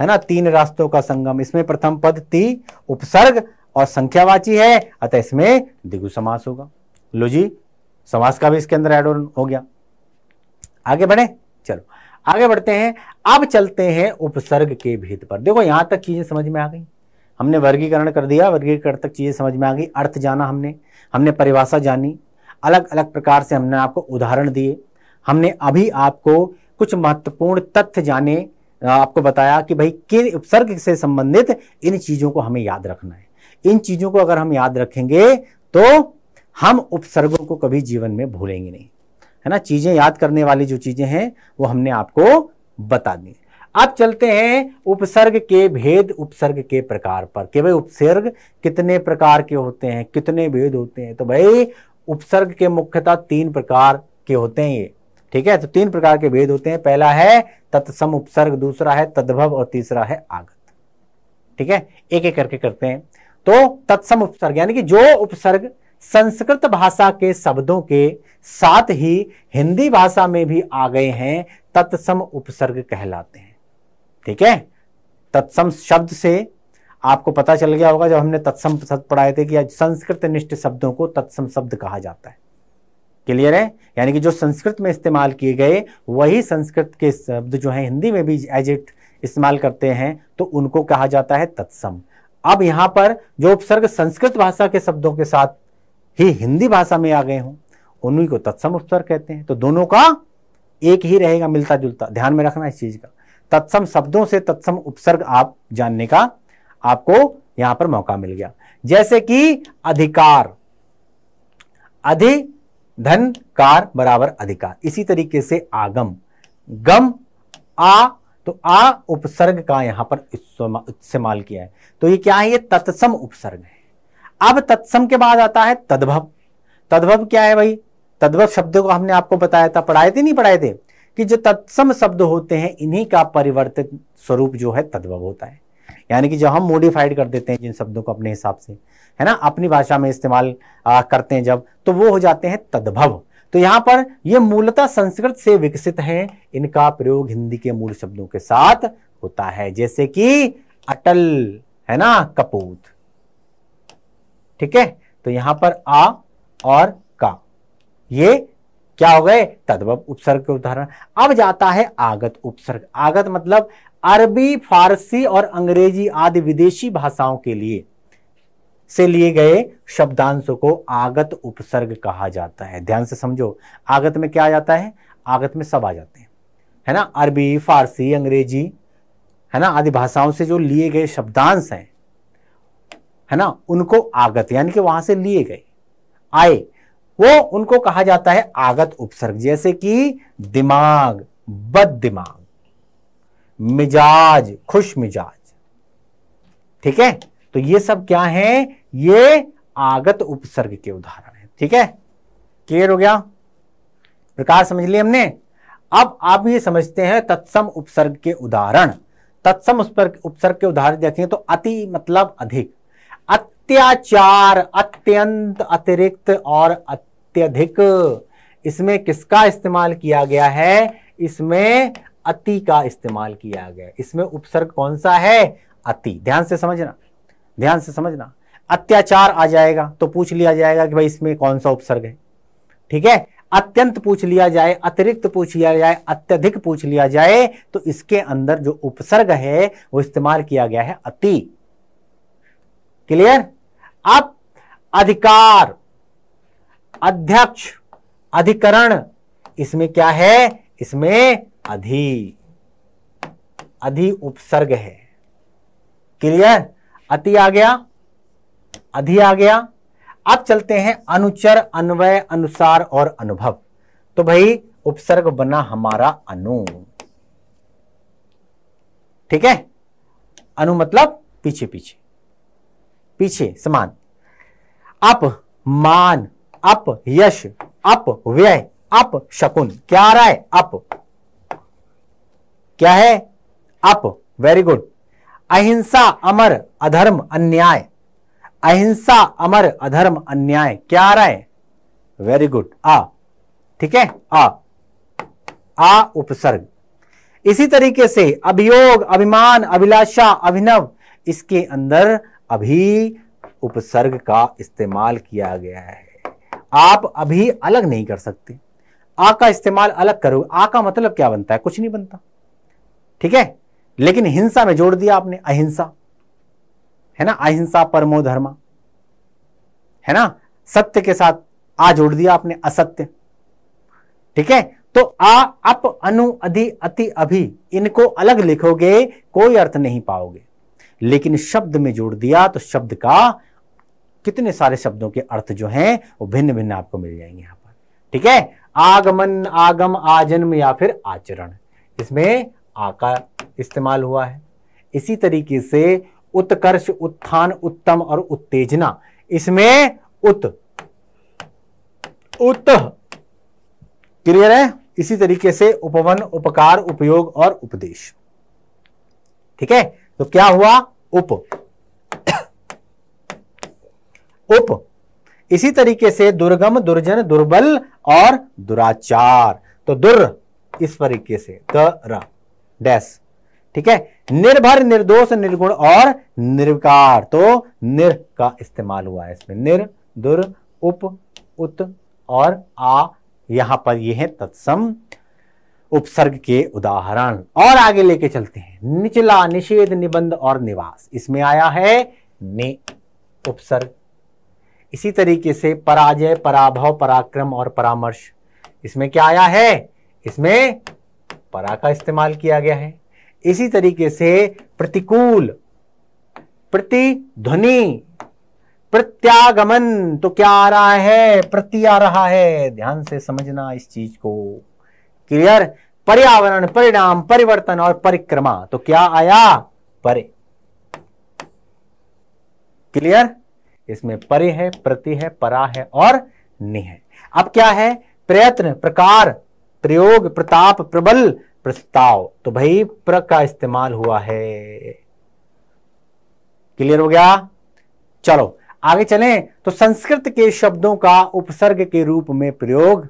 है ना, तीन रास्तों का संगम, इसमें प्रथम पद ती उपसर्ग और संख्यावाची है, अतः इसमें द्विगु समास होगा। लो जी, समास का भी इसके अंदर ऐड ऑन हो गया। आगे बढ़े, चलो आगे बढ़ते हैं। अब चलते हैं उपसर्ग के भेद पर। देखो, यहां तक चीजें समझ में आ गई, हमने वर्गीकरण कर दिया, वर्गीकरण तक चीजें समझ में आ गई, अर्थ जाना हमने, हमने परिभाषा जानी, अलग अलग प्रकार से हमने आपको उदाहरण दिए, हमने अभी आपको कुछ महत्वपूर्ण तथ्य जाने, आपको बताया कि भाई किन उपसर्ग से संबंधित इन चीजों को हमें याद रखना है। इन चीजों को अगर हम याद रखेंगे तो हम उपसर्गों को कभी जीवन में भूलेंगे नहीं, है ना। चीजें याद करने वाली जो चीजें हैं वो हमने आपको बता दी। अब चलते हैं उपसर्ग के भेद, उपसर्ग के प्रकार पर, कि भाई उपसर्ग कितने प्रकार के होते हैं, कितने भेद होते हैं। तो भाई उपसर्ग के मुख्यतः तीन प्रकार के होते हैं ये, ठीक है। तो तीन प्रकार के भेद होते हैं, पहला है तत्सम उपसर्ग, दूसरा है तद्भव और तीसरा है आगत, ठीक है। एक एक करके करते हैं। तो तत्सम उपसर्ग यानी कि जो उपसर्ग संस्कृत भाषा के शब्दों के साथ ही हिंदी भाषा में भी आ गए हैं, तत्सम उपसर्ग कहलाते हैं, ठीक है। तत्सम शब्द से आपको पता चल गया होगा जब हमने तत्सम शब्द पढ़ाए थे कि संस्कृत निष्ठ शब्दों को तत्सम शब्द कहा जाता है, क्लियर है। यानी कि जो संस्कृत में इस्तेमाल किए गए वही संस्कृत के शब्द जो है हिंदी में भी एज इट इस्तेमाल करते हैं तो उनको कहा जाता है तत्सम। अब यहाँ पर जो उपसर्ग संस्कृत भाषा के शब्दों के साथ ही हिंदी भाषा में आ गए हों उन्हीं को तत्सम उपसर्ग कहते हैं। तो दोनों का एक ही रहेगा मिलता जुलता, ध्यान में रखना इस चीज का। तत्सम शब्दों से तत्सम उपसर्ग आप जानने का आपको यहां पर मौका मिल गया। जैसे कि अधिकार, अधि धन कार बराबर अधिकार। इसी तरीके से आगम, गम आ, तो आ उपसर्ग का यहां पर इस्तेमाल किया है। तो ये क्या है, ये तत्सम उपसर्ग है। अब तत्सम के बाद आता है तद्भव। तद्भव क्या है भाई, तद्भव शब्दों को हमने आपको बताया था, पढ़ाए थे नहीं पढ़ाए थे कि जो तत्सम शब्द होते हैं इन्हीं का परिवर्तित स्वरूप जो है तद्भव होता है। यानी कि जो हम मॉडिफाइड कर देते हैं जिन शब्दों को अपने हिसाब से, है ना, अपनी भाषा में इस्तेमाल आ, करते हैं जब, तो वो हो जाते हैं तद्भव। तो यहाँ पर ये मूलतः संस्कृत से विकसित है, इनका प्रयोग हिंदी के मूल शब्दों के साथ होता है। जैसे कि अटल, है ना, कपूत, ठीक है। तो यहां पर आ और का ये क्या हो गए, तद्भव उपसर्ग के उदाहरण। अब जाता है आगत उपसर्ग। आगत मतलब अरबी, फारसी और अंग्रेजी आदि विदेशी भाषाओं के लिए से लिए गए शब्दांशों को आगत उपसर्ग कहा जाता है। ध्यान से समझो, आगत में क्या आ जाता है, आगत में सब आ जाते हैं, है ना, अरबी, फारसी, अंग्रेजी, है ना, आदि भाषाओं से जो लिए गए शब्दांश हैं, है ना, उनको आगत यानी कि वहां से लिए गए आए, वो उनको कहा जाता है आगत उपसर्ग। जैसे कि दिमाग, बद दिमाग, मिजाज, खुश मिजाज, ठीक है। तो ये सब क्या है, ये आगत उपसर्ग के उदाहरण है, ठीक है। क्लियर हो गया, प्रकार समझ लिए हमने। अब आप ये समझते हैं तत्सम उपसर्ग के उदाहरण। तत्सम उपसर्ग के उदाहरण देखें तो अति मतलब अधिक, अत्याचार, अत्यंत, अतिरिक्त और अत्यधिक। इसमें किसका इस्तेमाल किया गया है, इसमें अति का इस्तेमाल किया गया। इसमें उपसर्ग कौन सा है, अति। ध्यान से समझना, ध्यान से समझना। अत्याचार आ जाएगा तो पूछ लिया जाएगा कि भाई इसमें कौन सा उपसर्ग है, ठीक है। अत्यंत पूछ लिया जाए, अतिरिक्त पूछ लिया जाए, अत्यधिक पूछ लिया जाए, तो इसके अंदर जो उपसर्ग है वो इस्तेमाल किया गया है अति, क्लियर। अब अधिकार, अध्यक्ष, अधिकरण, इसमें क्या है, इसमें अधि, अधि उपसर्ग है, क्लियर। अति आ गया, अधि आ गया। अब चलते हैं अनुचर, अन्वय, अनुसार और अनुभव। तो भाई उपसर्ग बना हमारा अनु, ठीक है। अनु मतलब पीछे पीछे पीछे समान। अप मान, अप यश, अप व्यय, अप शकुन। क्या आ रहा है, अप, क्या है, अप, वेरी गुड। अहिंसा, अमर, अधर्म, अन्याय। अहिंसा, अमर, अधर्म, अन्याय, क्या आ रहा है, वेरी गुड, आ, ठीक है, आ, आ उपसर्ग। इसी तरीके से अभियोग, अभिमान, अभिलाषा, अभिनव, इसके अंदर अभी उपसर्ग का इस्तेमाल किया गया है। आप अभी अलग नहीं कर सकते, आ का इस्तेमाल अलग करोगे, आ का मतलब क्या बनता है, कुछ नहीं बनता, ठीक है। लेकिन हिंसा में जोड़ दिया आपने, अहिंसा, है ना, अहिंसा परमो धर्मा, है ना, सत्य के साथ आ जोड़ दिया आपने, असत्य, ठीक है। तो आ, अप, अनु, अधि, अति, अभि, इनको अलग लिखोगे कोई अर्थ नहीं पाओगे, लेकिन शब्द में जोड़ दिया तो शब्द का कितने सारे शब्दों के अर्थ जो हैं वो भिन्न भिन्न आपको मिल जाएंगे यहां पर, ठीक है। आगमन, आगम, आजन्म या फिर आचरण, इसमें आ का इस्तेमाल हुआ है। इसी तरीके से उत्कर्ष, उत्थान, उत्तम और उत्तेजना, इसमें उत, उत, क्लियर है। इसी तरीके से उपवन, उपकार, उपयोग और उपदेश। ठीक है, तो क्या हुआ उप उप। इसी तरीके से दुर्गम, दुर्जन, दुर्बल और दुराचार, तो दुर इस तरीके से द डैश। ठीक है, निर्भर, निर्दोष, निर्गुण और निर्विकार, तो निर का इस्तेमाल हुआ है इसमें। निर, दुर, उप, उत और आ, यहां पर ये है तत्सम उपसर्ग के उदाहरण। और आगे लेके चलते हैं। निचला, निषेध, निबंध और निवास, इसमें आया है ने उपसर्ग। इसी तरीके से पराजय, पराभव, पराक्रम और परामर्श, इसमें क्या आया है, इसमें परा का इस्तेमाल किया गया है। इसी तरीके से प्रतिकूल, प्रतिध्वनि, प्रत्यागमन, तो क्या आ रहा है, प्रति आ रहा है। ध्यान से समझना इस चीज को, क्लियर। पर्यावरण, परिणाम, परिवर्तन और परिक्रमा, तो क्या आया परे, क्लियर। इसमें परे है, प्रति है, परा है और नि है। अब क्या है, प्रयत्न, प्रकार, प्रयोग, प्रताप, प्रबल, प्रस्ताव, तो भाई प्र का इस्तेमाल हुआ है। क्लियर हो गया। चलो आगे चलें। तो संस्कृत के शब्दों का उपसर्ग के रूप में प्रयोग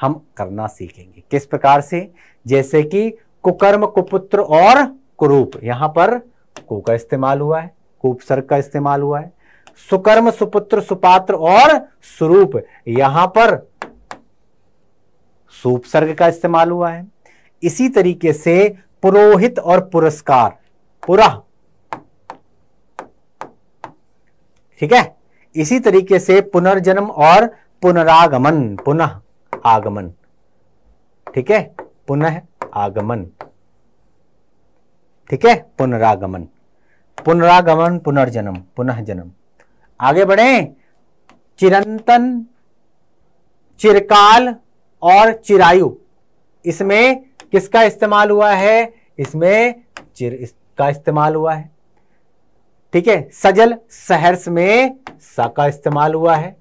हम करना सीखेंगे। किस प्रकार से, जैसे कि कुकर्म, कुपुत्र और कुरूप, यहां पर को का इस्तेमाल हुआ है, उपसर्ग का इस्तेमाल हुआ है। सुकर्म, सुपुत्र, सुपात्र और सुरूप, यहां पर सुपसर्ग का इस्तेमाल हुआ है। इसी तरीके से पुरोहित और पुरस्कार, पुरा, ठीक है। इसी तरीके से पुनर्जन्म और पुनरागमन, पुनः आगमन, ठीक है, पुनः आगमन, ठीक है, पुनरागमन, पुनरागमन, पुनर्जन्म, पुनः जन्म। आगे बढ़े। चिरंतन, चिरकाल और चिरायु, इसमें किसका इस्तेमाल हुआ है, इसमें चिर इसका इस्तेमाल हुआ है। ठीक है, सजल, सहर्ष में सा का इस्तेमाल हुआ है।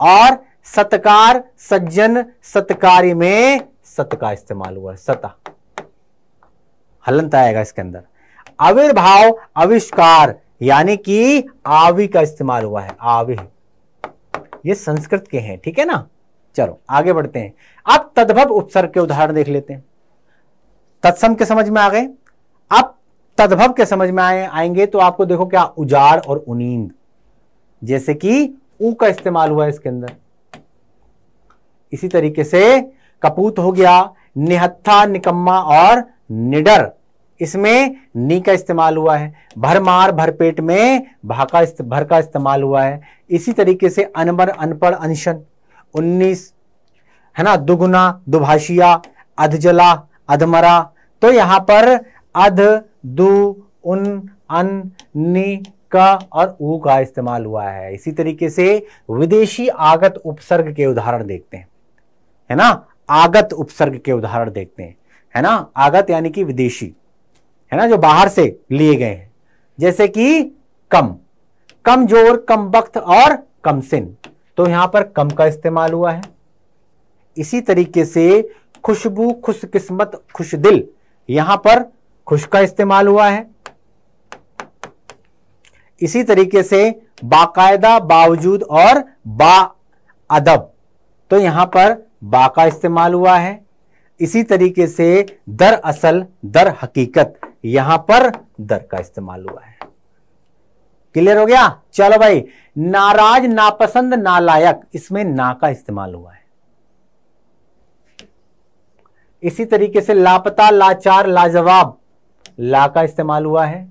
और सत्कार, सज्जन, सत्कारी में सत का इस्तेमाल हुआ है, सता, हलंत आएगा इसके अंदर। आविर्भाव, आविष्कार, यानी कि आवि का इस्तेमाल हुआ है, आवि। ये संस्कृत के हैं, ठीक है ना। चलो आगे बढ़ते हैं। अब तद्भव उपसर्ग के उदाहरण देख लेते हैं। तत्सम के समझ में आ गए, अब तद्भव के समझ में आए आएंगे तो आपको देखो क्या, उजाड़ और उनींद, जैसे कि ऊ का इस्तेमाल हुआ है इसके अंदर। इसी तरीके से कपूत हो गया, निहत्था, निकम्मा और निडर, इसमें नी का इस्तेमाल हुआ है। भरमार, भरपेट में भाका इस्त, भर का इस्तेमाल हुआ है। इसी तरीके से अनबर, अनपढ़, अनशन, उन्नीस, है ना, दुगुना, दुभाषिया, अधजला, अधमरा, तो यहां पर अध, दु, उन, अन, नी का और ऊ का इस्तेमाल हुआ है। इसी तरीके से विदेशी आगत उपसर्ग के उदाहरण देखते हैं, है ना। आगत उपसर्ग के उदाहरण देखते हैं, है ना। आगत यानी कि विदेशी, है ना, जो बाहर से लिए गए हैं, जैसे कि कम, कमजोर, कमबख्त और कमसिन, तो यहां पर कम का इस्तेमाल हुआ है। इसी तरीके से खुशबू, खुशकिस्मत, खुशदिल, यहां पर खुश का इस्तेमाल हुआ है। इसी तरीके से बाकायदा, बावजूद और बा अदब, तो यहां पर बा का इस्तेमाल हुआ है। इसी तरीके से दर असल, दर हकीकत, यहां पर दर का इस्तेमाल हुआ है। क्लियर हो गया। चलो भाई, नाराज, नापसंद, नालायक, इसमें ना का इस्तेमाल हुआ है। इसी तरीके से लापता, लाचार, लाजवाब, ला का इस्तेमाल हुआ है।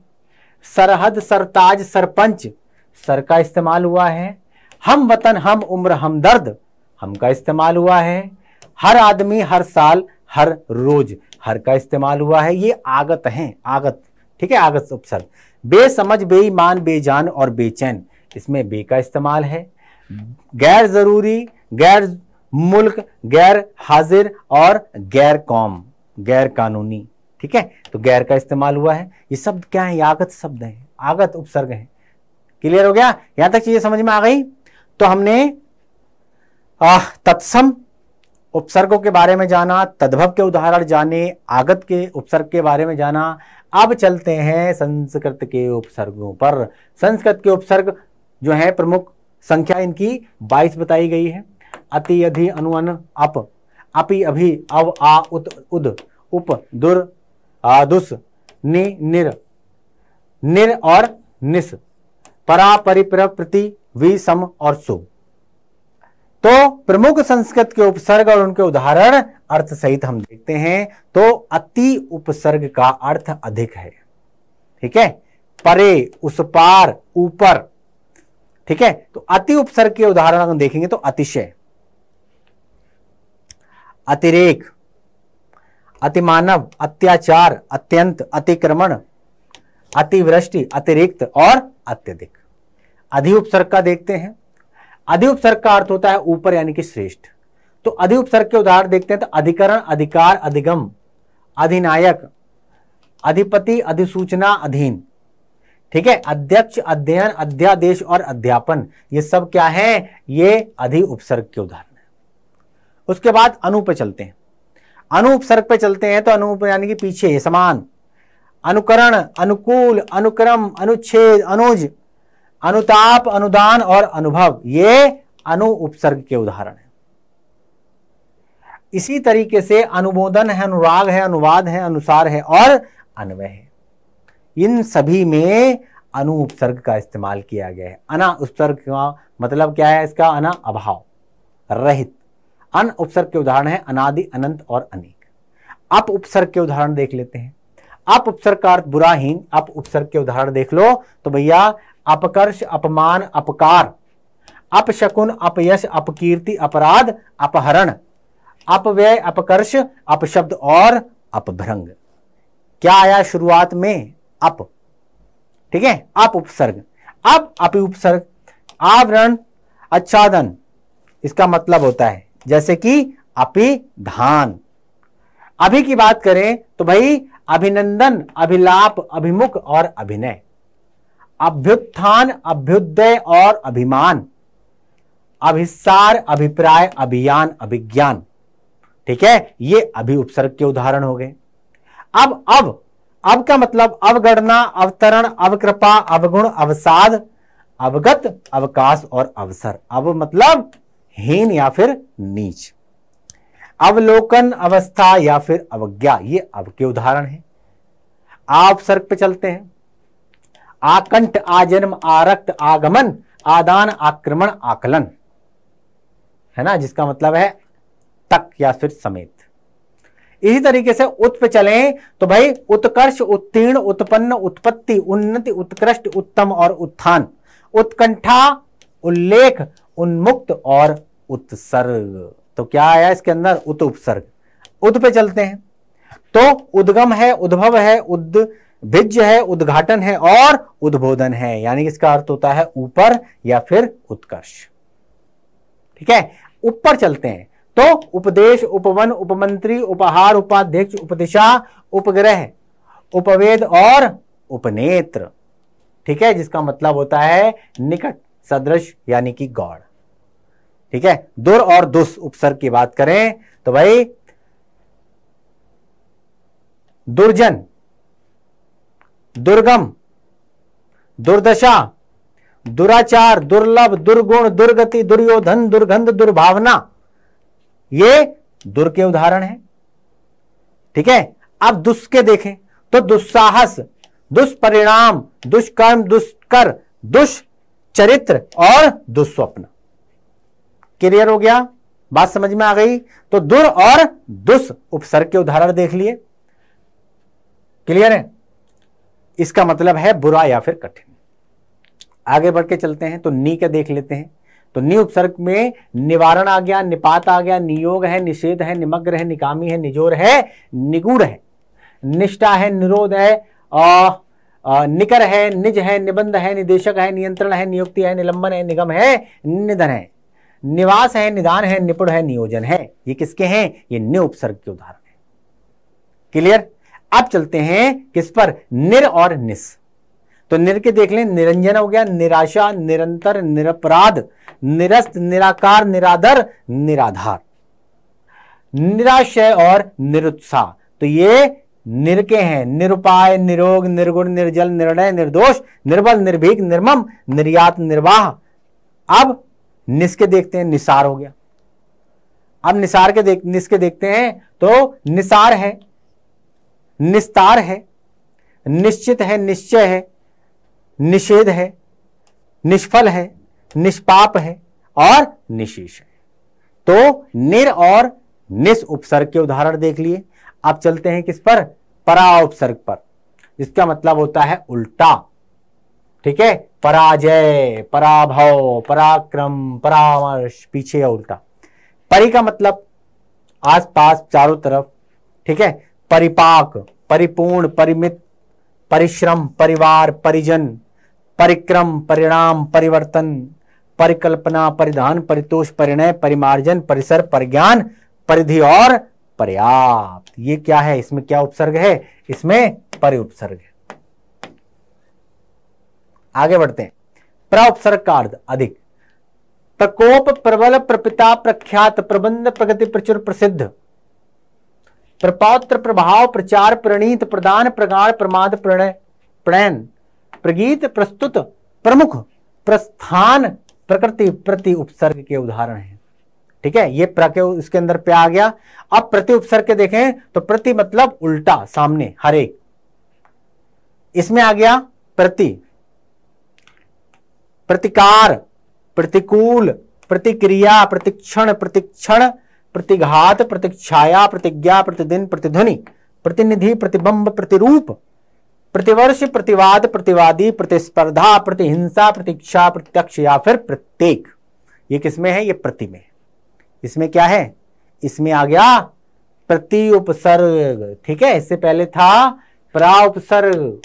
सरहद, सरताज, सरपंच, सर का इस्तेमाल हुआ है। हम वतन, हम उम्र, हम दर्द, हम का इस्तेमाल हुआ है। हर आदमी, हर साल, हर रोज, हर का इस्तेमाल हुआ है। ये आगत हैं, आगत, ठीक है, आगत उपसर्ग। बेसमझ, बेईमान, बेजान और बेचैन, इसमें बे का इस्तेमाल है। गैर जरूरी, गैर मुल्क, गैर हाजिर और गैर कौम, गैर कानूनी, ठीक है, तो गैर का इस्तेमाल हुआ है। ये शब्द क्या है, आगत शब्द है, आगत उपसर्ग है। क्लियर हो गया, यहां तक चीजें समझ में आ गई। तो हमने तत्सम उपसर्गों के बारे में जाना, तद्भव के उदाहरण जाने, आगत के उपसर्ग के बारे में जाना। अब चलते हैं संस्कृत के उपसर्गों पर। संस्कृत के उपसर्ग जो है प्रमुख संख्या इनकी बाईस बताई गई है। अति, अधि, अनुअन, अप, अपि, अभि, अव, आ, उत, उद, उप, दुर, आदुस, नि, निर, निर और निस, परा, परिप्र, प्रति, वि, सम और सु। तो प्रमुख संस्कृत के उपसर्ग और उनके उदाहरण अर्थ सहित हम देखते हैं। तो अति उपसर्ग का अर्थ अधिक है, ठीक है, परे, उस पार, ऊपर, ठीक है। तो अति उपसर्ग के उदाहरण हम देखेंगे तो अतिशय, अतिरेक, अतिमानव, अत्याचार, अत्यंत, अतिक्रमण, अतिवृष्टि, अतिरिक्त और अत्यधिक। अधि उपसर्ग का देखते हैं। अधि उपसर्ग का अर्थ होता है ऊपर यानी कि श्रेष्ठ। तो अधि उपसर्ग के उदाहरण देखते हैं तो अधिकरण, अधिकार, अधिगम, अधिनायक, अधिपति, अधिसूचना, अधीन, ठीक है, अध्यक्ष, अध्ययन, अध्यादेश और अध्यापन। ये सब क्या है, ये अधि उपसर्ग के उदाहरण है। उसके बाद अनु पे चलते हैं। अनु उपसर्ग पे चलते हैं तो अनु यानी कि पीछे, समान, अनुकरण, अनुकूल, अनुक्रम, अनुच्छेद, अनुज, अनुताप, अनुदान और अनुभव। ये अनु उपसर्ग के उदाहरण है। इसी तरीके से अनुमोदन है, अनुराग है, अनुवाद है, अनुसार है और अन्वय है। इन सभी में अनु उपसर्ग का इस्तेमाल किया गया है। अना उपसर्ग का मतलब क्या है इसका, अना अभाव, रहित। अन उपसर्ग के उदाहरण है अनादि, अनंत और अनेक। अप उपसर्ग के उदाहरण देख लेते हैं। अप उपसर्ग का अर्थ बुराहीन। अप उपसर्ग के उदाहरण देख लो तो भैया अपकर्ष, अपमान, अपकार, अपशकुन, अपयश, अपकीर्ति, अपराध, अपहरण, अपव्यय, अपकर्ष, अपशब्द और अपभ्रंग। क्या आया शुरुआत में, अप, ठीक है, अप उपसर्ग। अब अपि उपसर्ग, आवरण, आच्छादन, इसका मतलब होता है जैसे कि अपिधान। अभी की बात करें तो भाई अभिनंदन, अभिलाप, अभिमुख और अभिनय, अभ्युत्थान, अभ्युदय और अभिमान, अभिसार, अभिप्राय, अभियान, अभिज्ञान, ठीक है, ये अभि उपसर्ग के उदाहरण हो गए। अब अब अब का मतलब अवगणना, अवतरण, अवकृपा, अवगुण, अवसाद, अवगत, अवकाश और अवसर। अब मतलब हीन या फिर नीच, अवलोकन, अवस्था या फिर अवज्ञा, ये अब के उदाहरण है। आ उपसर्ग पे चलते हैं। आकंठ, आजन्म, आरक्त, आगमन, आदान, आक्रमण, आकलन, है ना, जिसका मतलब है तक या फिर समेत। इसी तरीके से उत पे चलें तो भाई उत्कर्ष, उत्तीर्ण, उत्पन्न, उत्पत्ति, उन्नति, उत्कृष्ट, उत्तम और उत्थान, उत्कंठा, उल्लेख, उन्मुक्त और उत्सर्ग। तो क्या आया इसके अंदर, उत उपसर्ग। उत पे चलते हैं तो उद्गम है, उद्भव है, उद भिज्य है, उद्घाटन है और उद्बोधन है, यानी कि इसका अर्थ होता है ऊपर या फिर उत्कर्ष, ठीक है। ऊपर चलते हैं तो उपदेश, उपवन, उपमंत्री, उपहार, उपाध्यक्ष, उपदिशा, उपग्रह, उपवेद और उपनेत्र, ठीक है, जिसका मतलब होता है निकट, सदृश यानी कि गौड़, ठीक है। दुर और दुस उपसर्ग की बात करें तो भाई दुर्जन, दुर्गम, दुर्दशा, दुराचार, दुर्लभ, दुर्गुण, दुर्गति, दुर्योधन, दुर्गंध, दुर्भावना, ये दुर के उदाहरण हैं, ठीक है। अब दुस के देखें तो दुस्साहस, दुष्परिणाम, दुष्कर्म, दुष्कर, दुष्चरित्र और दुस्वप्न। क्लियर हो गया, बात समझ में आ गई। तो दुर और दुस उपसर्ग के उदाहरण देख लिए, क्लियर है। इसका मतलब है बुरा या फिर कठिन। आगे बढ़ के चलते हैं तो नी के देख लेते हैं। तो नी उपसर्ग में निवारण आ गया, निपात आ गया, नियोग है, निषेध है, निमग्र है, निकामी है, निजोर है, निगूढ़ है, निष्ठा है, निरोध है, आ, आ, निकर है, निज है, निबंध है, निदेशक है, नियंत्रण है, नियुक्ति है, निलंबन है, निगम है, निधन है, निवास है, निदान है, निपुण है, नियोजन है। ये किसके हैं, ये नि उपसर्ग के उदाहरण है, क्लियर। अब चलते हैं किस पर, निर और निस। तो निर के देख लें, निरंजन हो गया, निराशा, निरंतर, निरपराध, निरस्त, निराकार, निरादर, निराधार, निराशय और निरुत्साह। तो ये निर के हैं, निरुपाय, निरोग, निर्गुण, निर्जल, निर्णय, निर्दोष, निर्बल, निर्भीक, निर्मम, निर्यात, निर्वाह। अब निस्के देखते हैं, निसार हो गया। अब निसार के देख निस्के देखते हैं तो निसार है, निस्तार है, निश्चित है, निश्चय है, निषेध है, निष्फल है, निष्पाप है और निशेष है। तो निर और निस उपसर्ग के उदाहरण देख लिए। अब चलते हैं किस पर? परा उपसर्ग पर, जिसका मतलब होता है उल्टा। ठीक है, पराजय, पराभव, पराक्रम, परामर्श, पीछे या उल्टा। परि का मतलब आसपास, चारों तरफ। ठीक है, परिपाक, परिपूर्ण, परिमित, परिश्रम, परिवार, परिजन, परिक्रम, परिणाम, परिवर्तन, परिकल्पना, परिधान, परितोष, परिणय, परिमार्जन, परिसर, परिज्ञान, परिधि और पर्याप्त। ये क्या है? इसमें क्या उपसर्ग है? इसमें परि उपसर्ग है। आगे बढ़ते हैं। प्र उपसर्ग का अर्थ अधिक। प्रकोप, प्रबल, प्रपिता, प्रख्यात, प्रबंध, प्रगति, प्रचुर, प्रसिद्ध, प्रपौत्र, प्रभाव, प्रचार, प्रणीत, प्रदान, प्रगाढ़, प्रमाद, प्रणय, प्रणयन, प्रगीत, प्रस्तुत, प्रमुख, प्रस्थान, प्रकृति, प्रति उपसर्ग के उदाहरण हैं। ठीक है, ये प्र के उसके अंदर पे आ गया। अब प्रति उपसर्ग के देखें तो प्रति मतलब उल्टा, सामने, हर एक। इसमें आ गया प्रति, प्रतिकार, प्रतिकूल, प्रतिक्रिया, प्रतिक्षण, प्रतिक्षण, प्रतिघात, प्रतिक्षाया, प्रतिज्ञा, प्रतिदिन, प्रतिध्वनि, प्रतिनिधि, प्रतिबिंब, प्रतिरूप, प्रतिवर्ष, प्रतिवाद, प्रतिवादी, प्रतिस्पर्धा, प्रतिहिंसा, प्रतीक्षा, प्रत्यक्ष या फिर प्रत्येक। ये किसमें है? ये प्रति में। इसमें क्या है? इसमें आ गया प्रति उपसर्ग। ठीक है, इससे पहले था प्रा उपसर्ग,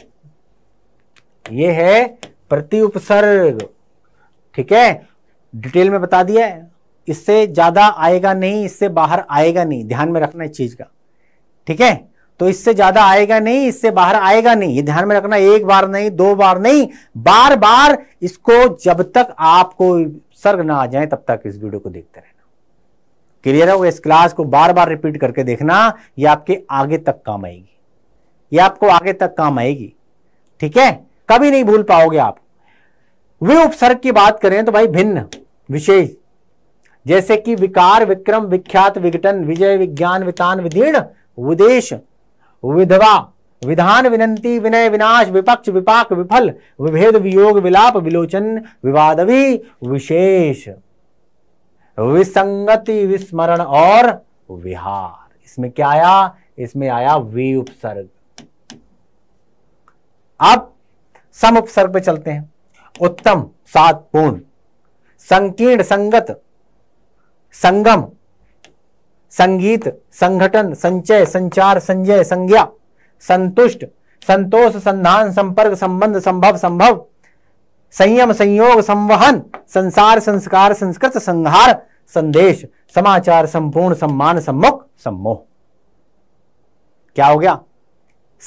ये है प्रति उपसर्ग। ठीक है, डिटेल में बता दिया है, इससे ज्यादा आएगा नहीं, इससे बाहर आएगा नहीं। ध्यान में रखना इस चीज का। ठीक है, तो इससे ज्यादा आएगा नहीं, इससे बाहर आएगा नहीं, ये ध्यान में रखना। एक बार नहीं, दो बार नहीं, बार बार इसको, जब तक आपको उपसर्ग ना आ जाए तब तक इस वीडियो को देखते रहना। क्लियर है? वो इस क्लास को बार बार रिपीट करके देखना, ये आपके आगे तक काम आएगी, ये आपको आगे तक काम आएगी। ठीक है, कभी नहीं भूल पाओगे आप। वे उपसर्ग की बात करें तो भाई भिन्न, विशेष, जैसे कि विकार, विक्रम, विख्यात, विघटन, विजय, विज्ञान, वितान, विदीर्ण, विदेश, विधवा, विधान, विनंती, विनय, विनाश, विपक्ष, विपाक, विफल, विभेद, वियोग, विलाप, विलोचन, विवादवी, विशेष, विसंगति, विस्मरण और विहार। इसमें क्या आया? इसमें आया वे उपसर्ग। अब सम उपसर्ग पे चलते हैं। उत्तम, सात, पूर्ण, संकीर्ण, संगत, संगम, संगीत, संगठन, संचय, संचार, संजय, संज्ञा, संतुष्ट, संतोष, संधान, संपर्क, संबंध, संभव, संभव, संयम, संयोग, संवहन, संसार, संस्कार, संस्कृत, संहार, संदेश, समाचार, संपूर्ण, सम्मान, सम्मुख, सम्मोह। क्या हो गया?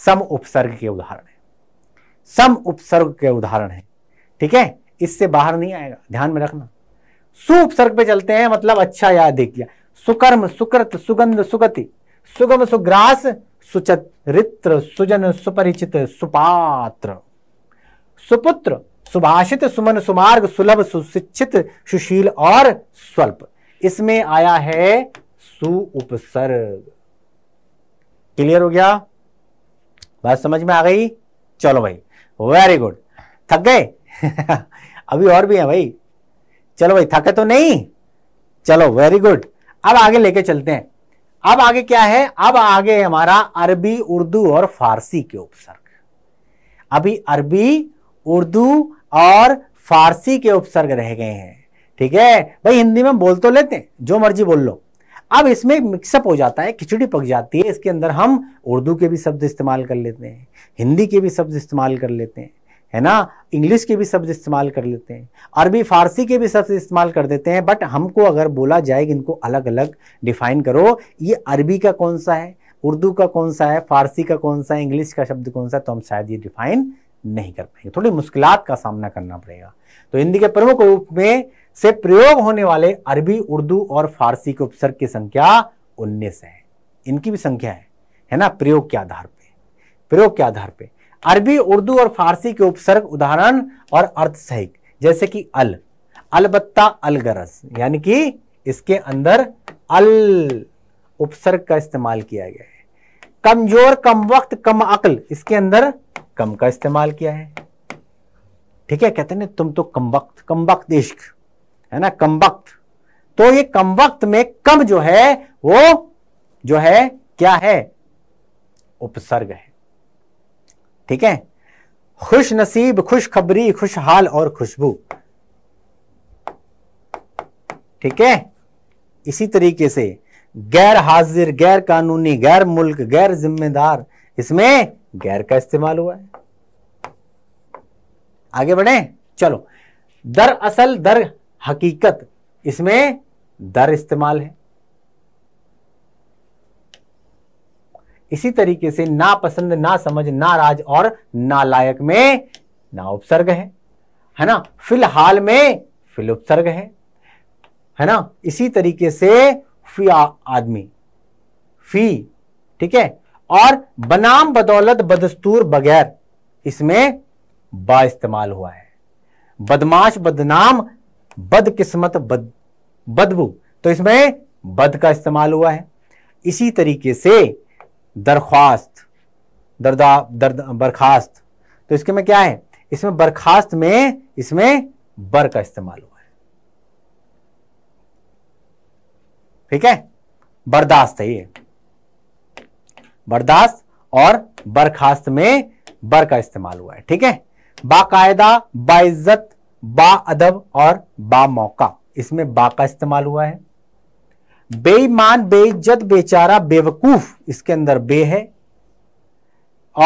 सम उपसर्ग के उदाहरण है, सम उपसर्ग के उदाहरण है। ठीक है, इससे बाहर नहीं आएगा, ध्यान में रखना। सु उपसर्ग पे चलते हैं, मतलब अच्छा या अधिक। सुकर्म, सुकृत, सुगंध, सुगति, सुगम, सुग्रास, सुचरित्र, सुजन, सुपरिचित, सुपात्र, सुपुत्र, सुभाषित, सुमन, सुमार्ग, सुलभ, सुशिक्षित, सुशील और स्वल्प। इसमें आया है सु उपसर्ग। क्लियर हो गया? बात समझ में आ गई? चलो भाई, वेरी गुड। थक गए? अभी और भी है भाई। चलो भाई, थके तो नहीं? चलो, वेरी गुड। अब आगे लेके चलते हैं। अब आगे क्या है? अब आगे हमारा अरबी, उर्दू और फारसी के उपसर्ग। अभी अरबी, उर्दू और फारसी के उपसर्ग रह गए हैं। ठीक है भाई, हिंदी में बोल तो लेते हैं, जो मर्जी बोल लो। अब इसमें मिक्सअप हो जाता है, खिचड़ी पक जाती है। इसके अंदर हम उर्दू के भी शब्द इस्तेमाल कर लेते हैं, हिंदी के भी शब्द इस्तेमाल कर लेते हैं, है ना, इंग्लिश के भी शब्द इस्तेमाल कर लेते हैं, अरबी फारसी के भी शब्द इस्तेमाल कर देते हैं। बट हमको अगर बोला जाए कि इनको अलग अलग डिफाइन करो, ये अरबी का कौन सा है, उर्दू का कौन सा है, फारसी का कौन सा है, इंग्लिश का शब्द कौन सा है, तो हम शायद ये डिफाइन नहीं कर पाएंगे। थोड़ी मुश्किलात का सामना करना पड़ेगा। तो हिंदी के प्रमुख रूप में से प्रयोग होने वाले अरबी, उर्दू और फारसी के उपसर्ग की संख्या उन्नीस है। इनकी भी संख्या है है ना, प्रयोग के आधार पे। प्रयोग के आधार पे अरबी, उर्दू और फारसी के उपसर्ग उदाहरण और अर्थ सहित, जैसे कि अल, अलबत्ता, अलगरस, यानी कि इसके अंदर अल उपसर्ग का इस्तेमाल किया गया है। कमजोर, कम वक्त, कम अक्ल, इसके अंदर कम का इस्तेमाल किया है। ठीक है, कहते हैं तुम तो कम वक्त, कम वक्त इश्क, है ना, कम वक्त। तो ये कम वक्त में कम जो है वो जो है क्या है, उपसर्ग है। ठीक है, खुश नसीब, खुशखबरी, खुशहाल और खुशबू। ठीक है, इसी तरीके से गैर हाजिर, गैर कानूनी, गैर मुल्क, गैर जिम्मेदार, इसमें गैर का इस्तेमाल हुआ है। आगे बढ़े, चलो। दर असल, दर हकीकत, इसमें दर इस्तेमाल है। इसी तरीके से नापसंद, ना समझ, नाराज और नालायक में ना उपसर्ग है, है ना। फिलहाल में फिल उपसर्ग है, है ना। इसी तरीके से फी आदमी, फी, ठीक है। और बनाम, बदौलत, बदस्तूर, बगैर, इसमें बा इस्तेमाल हुआ है। बदमाश, बदनाम, बदकिस्मत, बद बदबू, तो इसमें बद का इस्तेमाल हुआ है। इसी तरीके से दरख्वास्त, दर्दा, दर्द, बर्खास्त, तो इसके में क्या है, इसमें बर्खास्त में इसमें बर का इस्तेमाल हुआ है। ठीक है, बर्दाश्त है ये, बर्दाश्त, और बर्खास्त में बर का इस्तेमाल हुआ है। ठीक है, बाकायदा, बाइज्जत, बाअदब और बा मौका, इसमें बा का इस्तेमाल हुआ है। बेईमान, बेइज्जत, बेचारा, बेवकूफ, इसके अंदर बे है।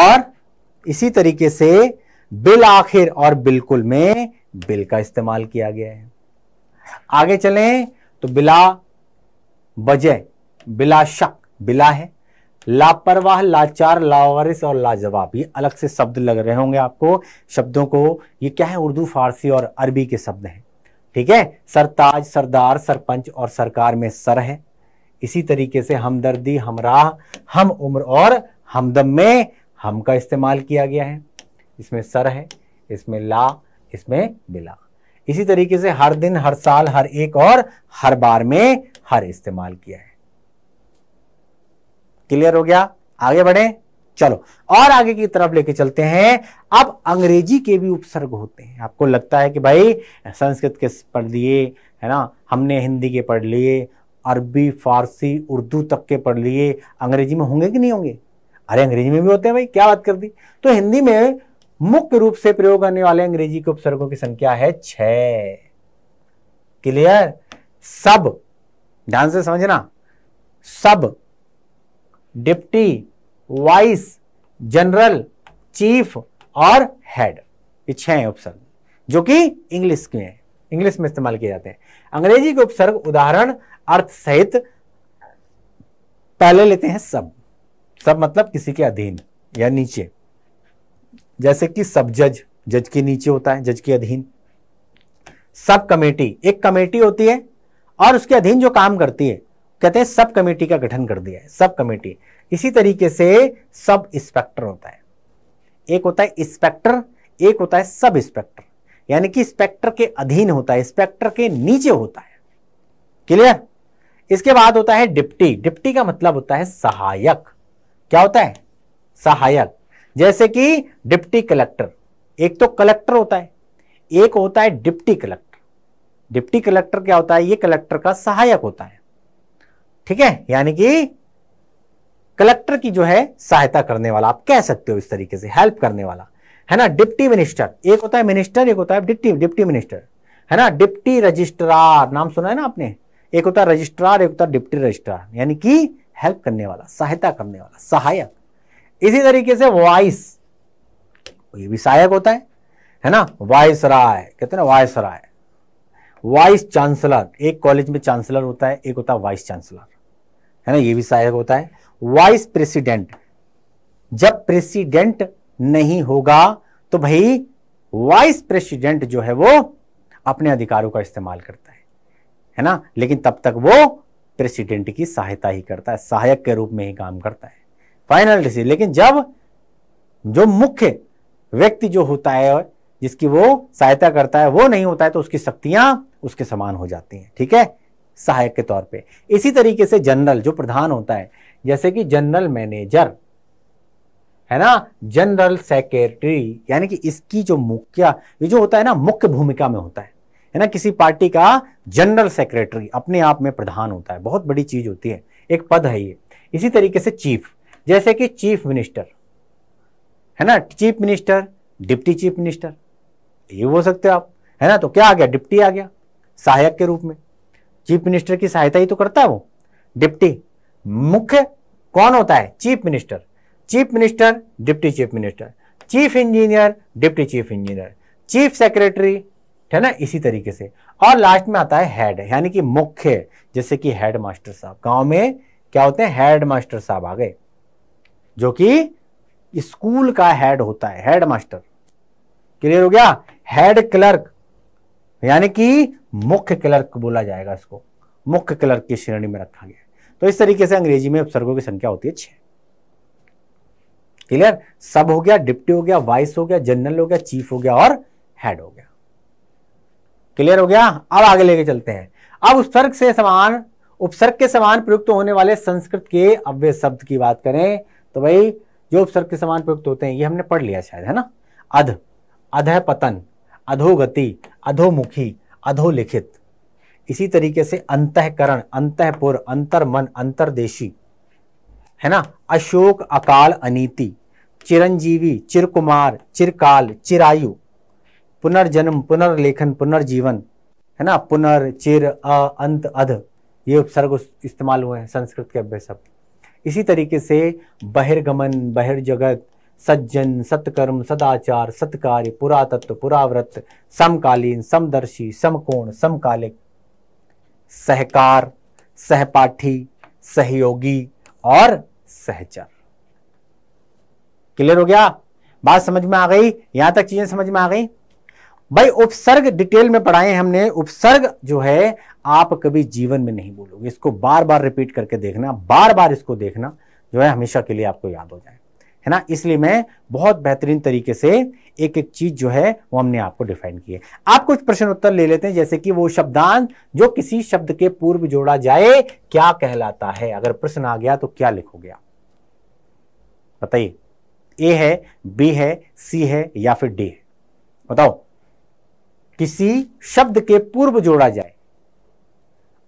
और इसी तरीके से बिल आखिर और बिल्कुल में बिल का इस्तेमाल किया गया है। आगे चलें तो बिला वजह, बिला शक, बिला है। लापरवाह, लाचार, लावारिस और लाजवाब, ये अलग से शब्द लग रहे होंगे आपको। शब्दों को, ये क्या है, उर्दू, फारसी और अरबी के शब्द हैं। ठीक है, सरताज, सरदार, सरपंच और सरकार में सर है। इसी तरीके से हमदर्दी, हमराह, हम उम्र और हमदम में हम का इस्तेमाल किया गया है, इसमें सर है, इसमें ला, इसमें बिला। इसी तरीके से हर दिन, हर साल, हर एक और हर बार में हर इस्तेमाल किया है। क्लियर हो गया, आगे बढ़े, चलो। और आगे की तरफ लेके चलते हैं। अब अंग्रेजी के भी उपसर्ग होते हैं। आपको लगता है कि भाई संस्कृत के पढ़ लिए, है ना, हमने हिंदी के पढ़ लिए, अरबी, फारसी, उर्दू तक के पढ़ लिए, अंग्रेजी में होंगे कि नहीं होंगे? अरे अंग्रेजी में भी होते हैं भाई, क्या बात कर दी। तो हिंदी में मुख्य रूप से प्रयोग होने वाले अंग्रेजी के उपसर्गों की संख्या है छह। क्लियर, सब, ध्यान से समझना, सब, डिप्टी, वाइस, जनरल, चीफ और हेड, ये छह उपसर्ग जो कि इंग्लिश के हैं, इंग्लिश में इस्तेमाल किए जाते हैं। अंग्रेजी के उपसर्ग उदाहरण अर्थ सहित, पहले लेते हैं सब। सब मतलब किसी के अधीन या नीचे, जैसे कि सब जज, जज के नीचे होता है, जज के अधीन। सब कमेटी, एक कमेटी होती है और उसके अधीन जो काम करती है, कहते हैं सब कमेटी का गठन कर दिया है, सब कमेटी। इसी तरीके से सब इंस्पेक्टर होता है, एक होता है इंस्पेक्टर, एक होता है सब इंस्पेक्टर, यानी कि इंस्पेक्टर के अधीन होता है, इंस्पेक्टर के नीचे होता है। क्लियर। इसके बाद होता है डिप्टी। डिप्टी का मतलब होता है सहायक। क्या होता है? सहायक। जैसे कि डिप्टी कलेक्टर, एक तो कलेक्टर होता है, एक होता है डिप्टी कलेक्टर। डिप्टी कलेक्टर क्या होता है? ये कलेक्टर का सहायक होता है। ठीक है, यानी कि कलेक्टर की जो है सहायता करने वाला, आप कह सकते हो इस तरीके से, हेल्प करने वाला, है ना। डिप्टी मिनिस्टर, एक होता है मिनिस्टर, एक होता है डिप्टी डिप्टी मिनिस्टर, है ना। डिप्टी रजिस्ट्रार, नाम सुना है ना आपने, एक होता है रजिस्ट्रार, एक होता है डिप्टी रजिस्ट्रार, यानी कि हेल्प करने वाला, सहायता करने वाला, सहायक। इसी तरीके से वाइस, ये भी सहायक होता है, है ना। वाइस राय, कहते हैं ना वाइस राय। वाइस चांसलर, एक कॉलेज में चांसलर होता है, एक होता है वाइस चांसलर, है ना, ये भी सहायक होता है। वाइस प्रेसिडेंट, जब प्रेसिडेंट नहीं होगा तो भाई वाइस प्रेसिडेंट जो है वो अपने अधिकारों का इस्तेमाल करता है, है ना। लेकिन तब तक वो प्रेसिडेंट की सहायता ही करता है, सहायक के रूप में ही काम करता है, फाइनल डिसीजन। लेकिन जब जो मुख्य व्यक्ति जो होता है जिसकी वो सहायता करता है वो नहीं होता है, तो उसकी शक्तियां उसके समान हो जाती हैं, ठीक है, सहायक के तौर पे। इसी तरीके से जनरल जो प्रधान होता है, जैसे कि जनरल मैनेजर, है ना, जनरल सेक्रेटरी, यानी कि इसकी जो मुख्य ये जो होता है ना मुख्य भूमिका में होता है, है ना। किसी पार्टी का जनरल सेक्रेटरी अपने आप में प्रधान होता है, बहुत बड़ी चीज होती है, एक पद है ये। इसी तरीके से चीफ, जैसे कि चीफ मिनिस्टर, है ना, chief minister, deputy chief minister, ये हो सकते हो आप, है ना। तो क्या आ गया, डिप्टी आ गया सहायक के रूप में, चीफ मिनिस्टर की सहायता ही तो करता है वो डिप्टी। मुख्य कौन होता है, chief minister, chief minister, deputy chief minister, chief engineer, deputy chief engineer, chief secretary, है ना, इसी तरीके से। और लास्ट में आता है हेड, यानी कि मुख्य, जैसे कि हेड मास्टर साहब, गांव में क्या होते हैं हेड मास्टर साहब आ गए, जो कि स्कूल का हेड होता है, हेड मास्टर, क्लियर हो गया। हेड क्लर्क, यानी कि मुख्य क्लर्क बोला जाएगा इसको, मुख्य क्लर्क की श्रेणी में रखा गया। तो इस तरीके से अंग्रेजी में उपसर्गों की संख्या होती है छह, क्लियर। सब हो गया, डिप्टी हो गया, वाइस हो गया, जनरल हो गया, चीफ हो गया और हेड हो गया, क्लियर हो गया। अब आगे लेके चलते हैं। अब उपसर्ग से समान उपसर्ग के समान प्रयुक्त होने वाले संस्कृत के अव्यय शब्द की बात करें तो भाई जो उपसर्ग के समान प्रयुक्त होते हैं ये हमने पढ़ लिया शायद, है ना। अध, अधपतन, अधोगति, अधोमुखी, अधोलिखित। इसी तरीके से अंतःकरण, अंतःपुर, अंतर्मन, अंतर्देशी, है ना। अशोक, अकाल, अनीति, चिरंजीवी, चिरकुमार, चिरकाल, चिरायु, पुनर्जन्म, पुनर्लेखन, पुनर्जीवन, है ना। पुनर, चिर, अ, अंत, अध, ये उपसर्ग इस्तेमाल हुए हैं संस्कृत के अव्यय शब्द। इसी तरीके से बहिर्गमन, बहिर्जगत, सज्जन, सत्कर्म, सदाचार, सत्कार्य, पुरातत्व, पुराव्रत, समकालीन, समदर्शी, समकोण, समकालिक, सहकार, सहपाठी, सहयोगी और सहचर, क्लियर हो गया। बात समझ में आ गई, यहां तक चीजें समझ में आ गई। भाई उपसर्ग डिटेल में पढ़ाए हमने। उपसर्ग जो है आप कभी जीवन में नहीं बोलोगे, इसको बार बार रिपीट करके देखना, बार बार इसको देखना जो है हमेशा के लिए आपको याद हो जाए, है ना। इसलिए मैं बहुत बेहतरीन तरीके से एक एक चीज जो है वो हमने आपको डिफाइन की है। आप कुछ प्रश्न उत्तर ले लेते हैं, जैसे कि वो शब्दांश जो किसी शब्द के पूर्व जोड़ा जाए क्या कहलाता है। अगर प्रश्न आ गया तो क्या लिखोगे आप, बताइए। ए है, बी है, सी है या फिर डी है, बताओ। किसी शब्द के पूर्व जोड़ा जाए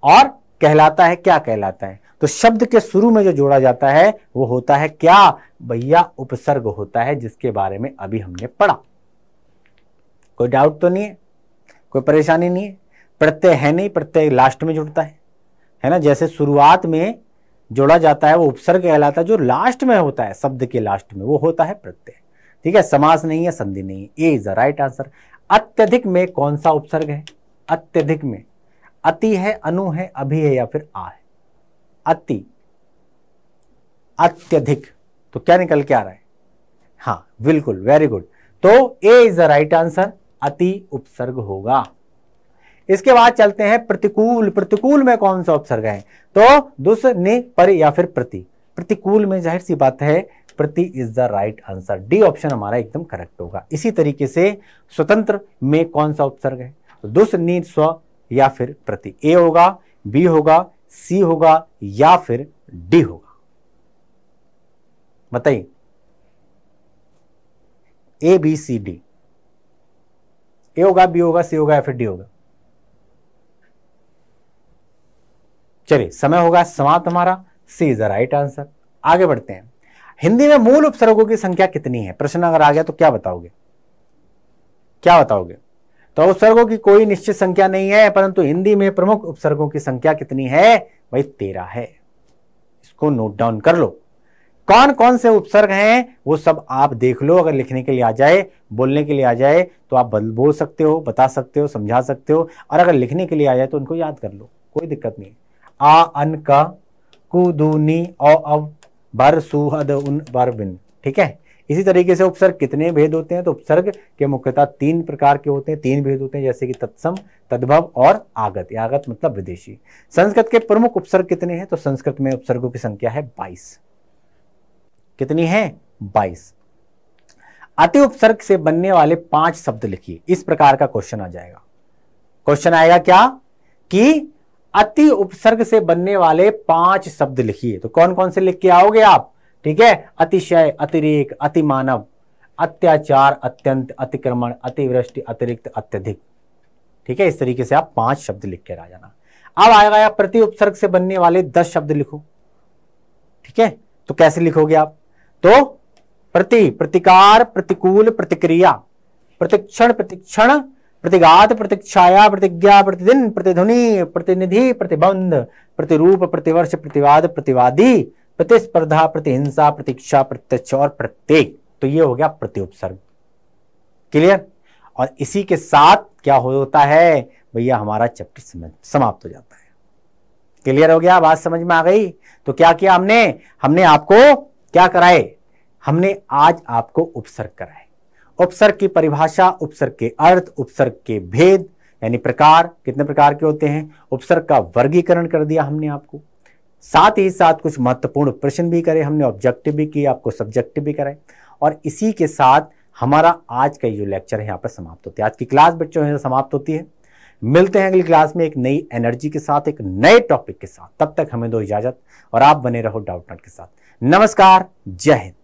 और कहलाता है, क्या कहलाता है। तो शब्द के शुरू में जो जोड़ा जाता है वो होता है क्या भैया, उपसर्ग होता है, जिसके बारे में अभी हमने पढ़ा। कोई डाउट तो नहीं है, कोई परेशानी नहीं है। प्रत्यय है नहीं, प्रत्यय लास्ट में जुड़ता है, है ना। जैसे शुरुआत में जोड़ा जाता है वो उपसर्ग कहलाता है, जो लास्ट में होता है शब्द के लास्ट में वो होता है प्रत्यय, ठीक है। समास नहीं है, संधि नहीं है। A is the right answer. अत्यधिक में कौन सा उपसर्ग है, अत्यधिक में अति है, अनु है, अभि है या फिर आ है। अति, अत्यधिक, तो क्या निकल के आ रहा है, हाँ बिल्कुल, वेरी गुड। तो A is the right answer, अति उपसर्ग होगा। इसके बाद चलते हैं प्रतिकूल। प्रतिकूल में कौन सा उपसर्ग है, तो दुस, ने, पर या फिर प्रति। प्रतिकूल में जाहिर सी बात है प्रति is the right answer, D option हमारा एकदम करेक्ट होगा। इसी तरीके से स्वतंत्र में कौन सा उपसर्ग है, दुस, नि, स्व या फिर प्रति। ए होगा, बी होगा, सी होगा या फिर डी होगा, बताइए। ए, बी, सी, डी। ए होगा, बी होगा, सी होगा या फिर डी होगा। चलिए, समय होगा समाप्त हमारा, C is the right answer. आगे बढ़ते हैं। हिंदी में मूल उपसर्गों की संख्या कितनी है, प्रश्न अगर आ गया तो क्या बताओगे, क्या बताओगे। तो उपसर्गों की कोई निश्चित संख्या नहीं है, परंतु हिंदी में प्रमुख उपसर्गों की संख्या कितनी है, भाई तेरह है। इसको नोट डाउन कर लो। कौन कौन से उपसर्ग हैं वो सब आप देख लो। अगर लिखने के लिए आ जाए, बोलने के लिए आ जाए तो आप बोल सकते हो, बता सकते हो, समझा सकते हो। और अगर लिखने के लिए आ जाए तो उनको याद कर लो, कोई दिक्कत नहीं। आ, अन, का, कु, दू, नी, औ, अव, भर, सु, हद, उन, बर, बिन, ठीक है। इसी तरीके से उपसर्ग कितने भेद होते हैं, तो उपसर्ग के मुख्यतः तीन प्रकार के होते हैं, तीन भेद होते हैं, जैसे कि तत्सम, तद्भव और आगत। आगत मतलब विदेशी। संस्कृत के प्रमुख उपसर्ग कितने हैं, तो संस्कृत में उपसर्गों की संख्या है बाईस। कितनी है? बाईस। अति उपसर्ग से बनने वाले पांच शब्द लिखिए, इस प्रकार का क्वेश्चन आ जाएगा। क्वेश्चन आएगा क्या कि अति उपसर्ग से बनने वाले पांच शब्द लिखिए, तो कौन कौन से लिख के आओगे आप? ठीक है, अतिशय, अतिरेक, अतिमानव, अत्याचार, अत्यंत, अतिक्रमण, अतिवृष्टि, अतिरिक्त, अत्यधिक। ठीक है, इस तरीके से आप पांच शब्द लिख के आ जाना। अब आएगा या प्रति उपसर्ग से बनने वाले दस शब्द लिखो। ठीक है, तो कैसे लिखोगे आप? तो प्रति, प्रतिकार, प्रतिकूल, प्रतिक्रिया, प्रतिक्षण, प्रतिक्षण, प्रतिघात, प्रतीक्षाया, प्रतिज्ञा, प्रतिदिन, प्रतिध्वनि, प्रतिनिधि, प्रतिबंध, प्रतिरूप, प्रतिवर्ष, प्रतिवाद, प्रतिवादी, प्रतिस्पर्धा, प्रतिहिंसा, प्रतीक्षा, प्रत्यक्ष और प्रत्येक। तो ये हो गया प्रति उपसर्ग। क्लियर? और इसी के साथ क्या होता है भैया, हमारा चैप्टर समाप्त हो जाता है। क्लियर हो गया? बात समझ में आ गई? तो क्या किया हमने, हमने आपको क्या कराए, हमने आज आपको उपसर्ग कराए, उपसर्ग की परिभाषा, उपसर्ग के अर्थ, उपसर्ग के भेद यानी प्रकार, कितने प्रकार के होते हैं, उपसर्ग का वर्गीकरण कर दिया हमने आपको। साथ ही साथ कुछ महत्वपूर्ण प्रश्न भी करे हमने, ऑब्जेक्टिव भी किए, आपको सब्जेक्टिव भी कराए। और इसी के साथ हमारा आज का जो लेक्चर है यहाँ पर समाप्त होती है, आज की क्लास बच्चों यहाँ समाप्त होती है। मिलते हैं अगली क्लास में एक नई एनर्जी के साथ, एक नए टॉपिक के साथ। तब तक हमें दो इजाजत और आप बने रहो डाउटनट के साथ। नमस्कार, जय हिंद।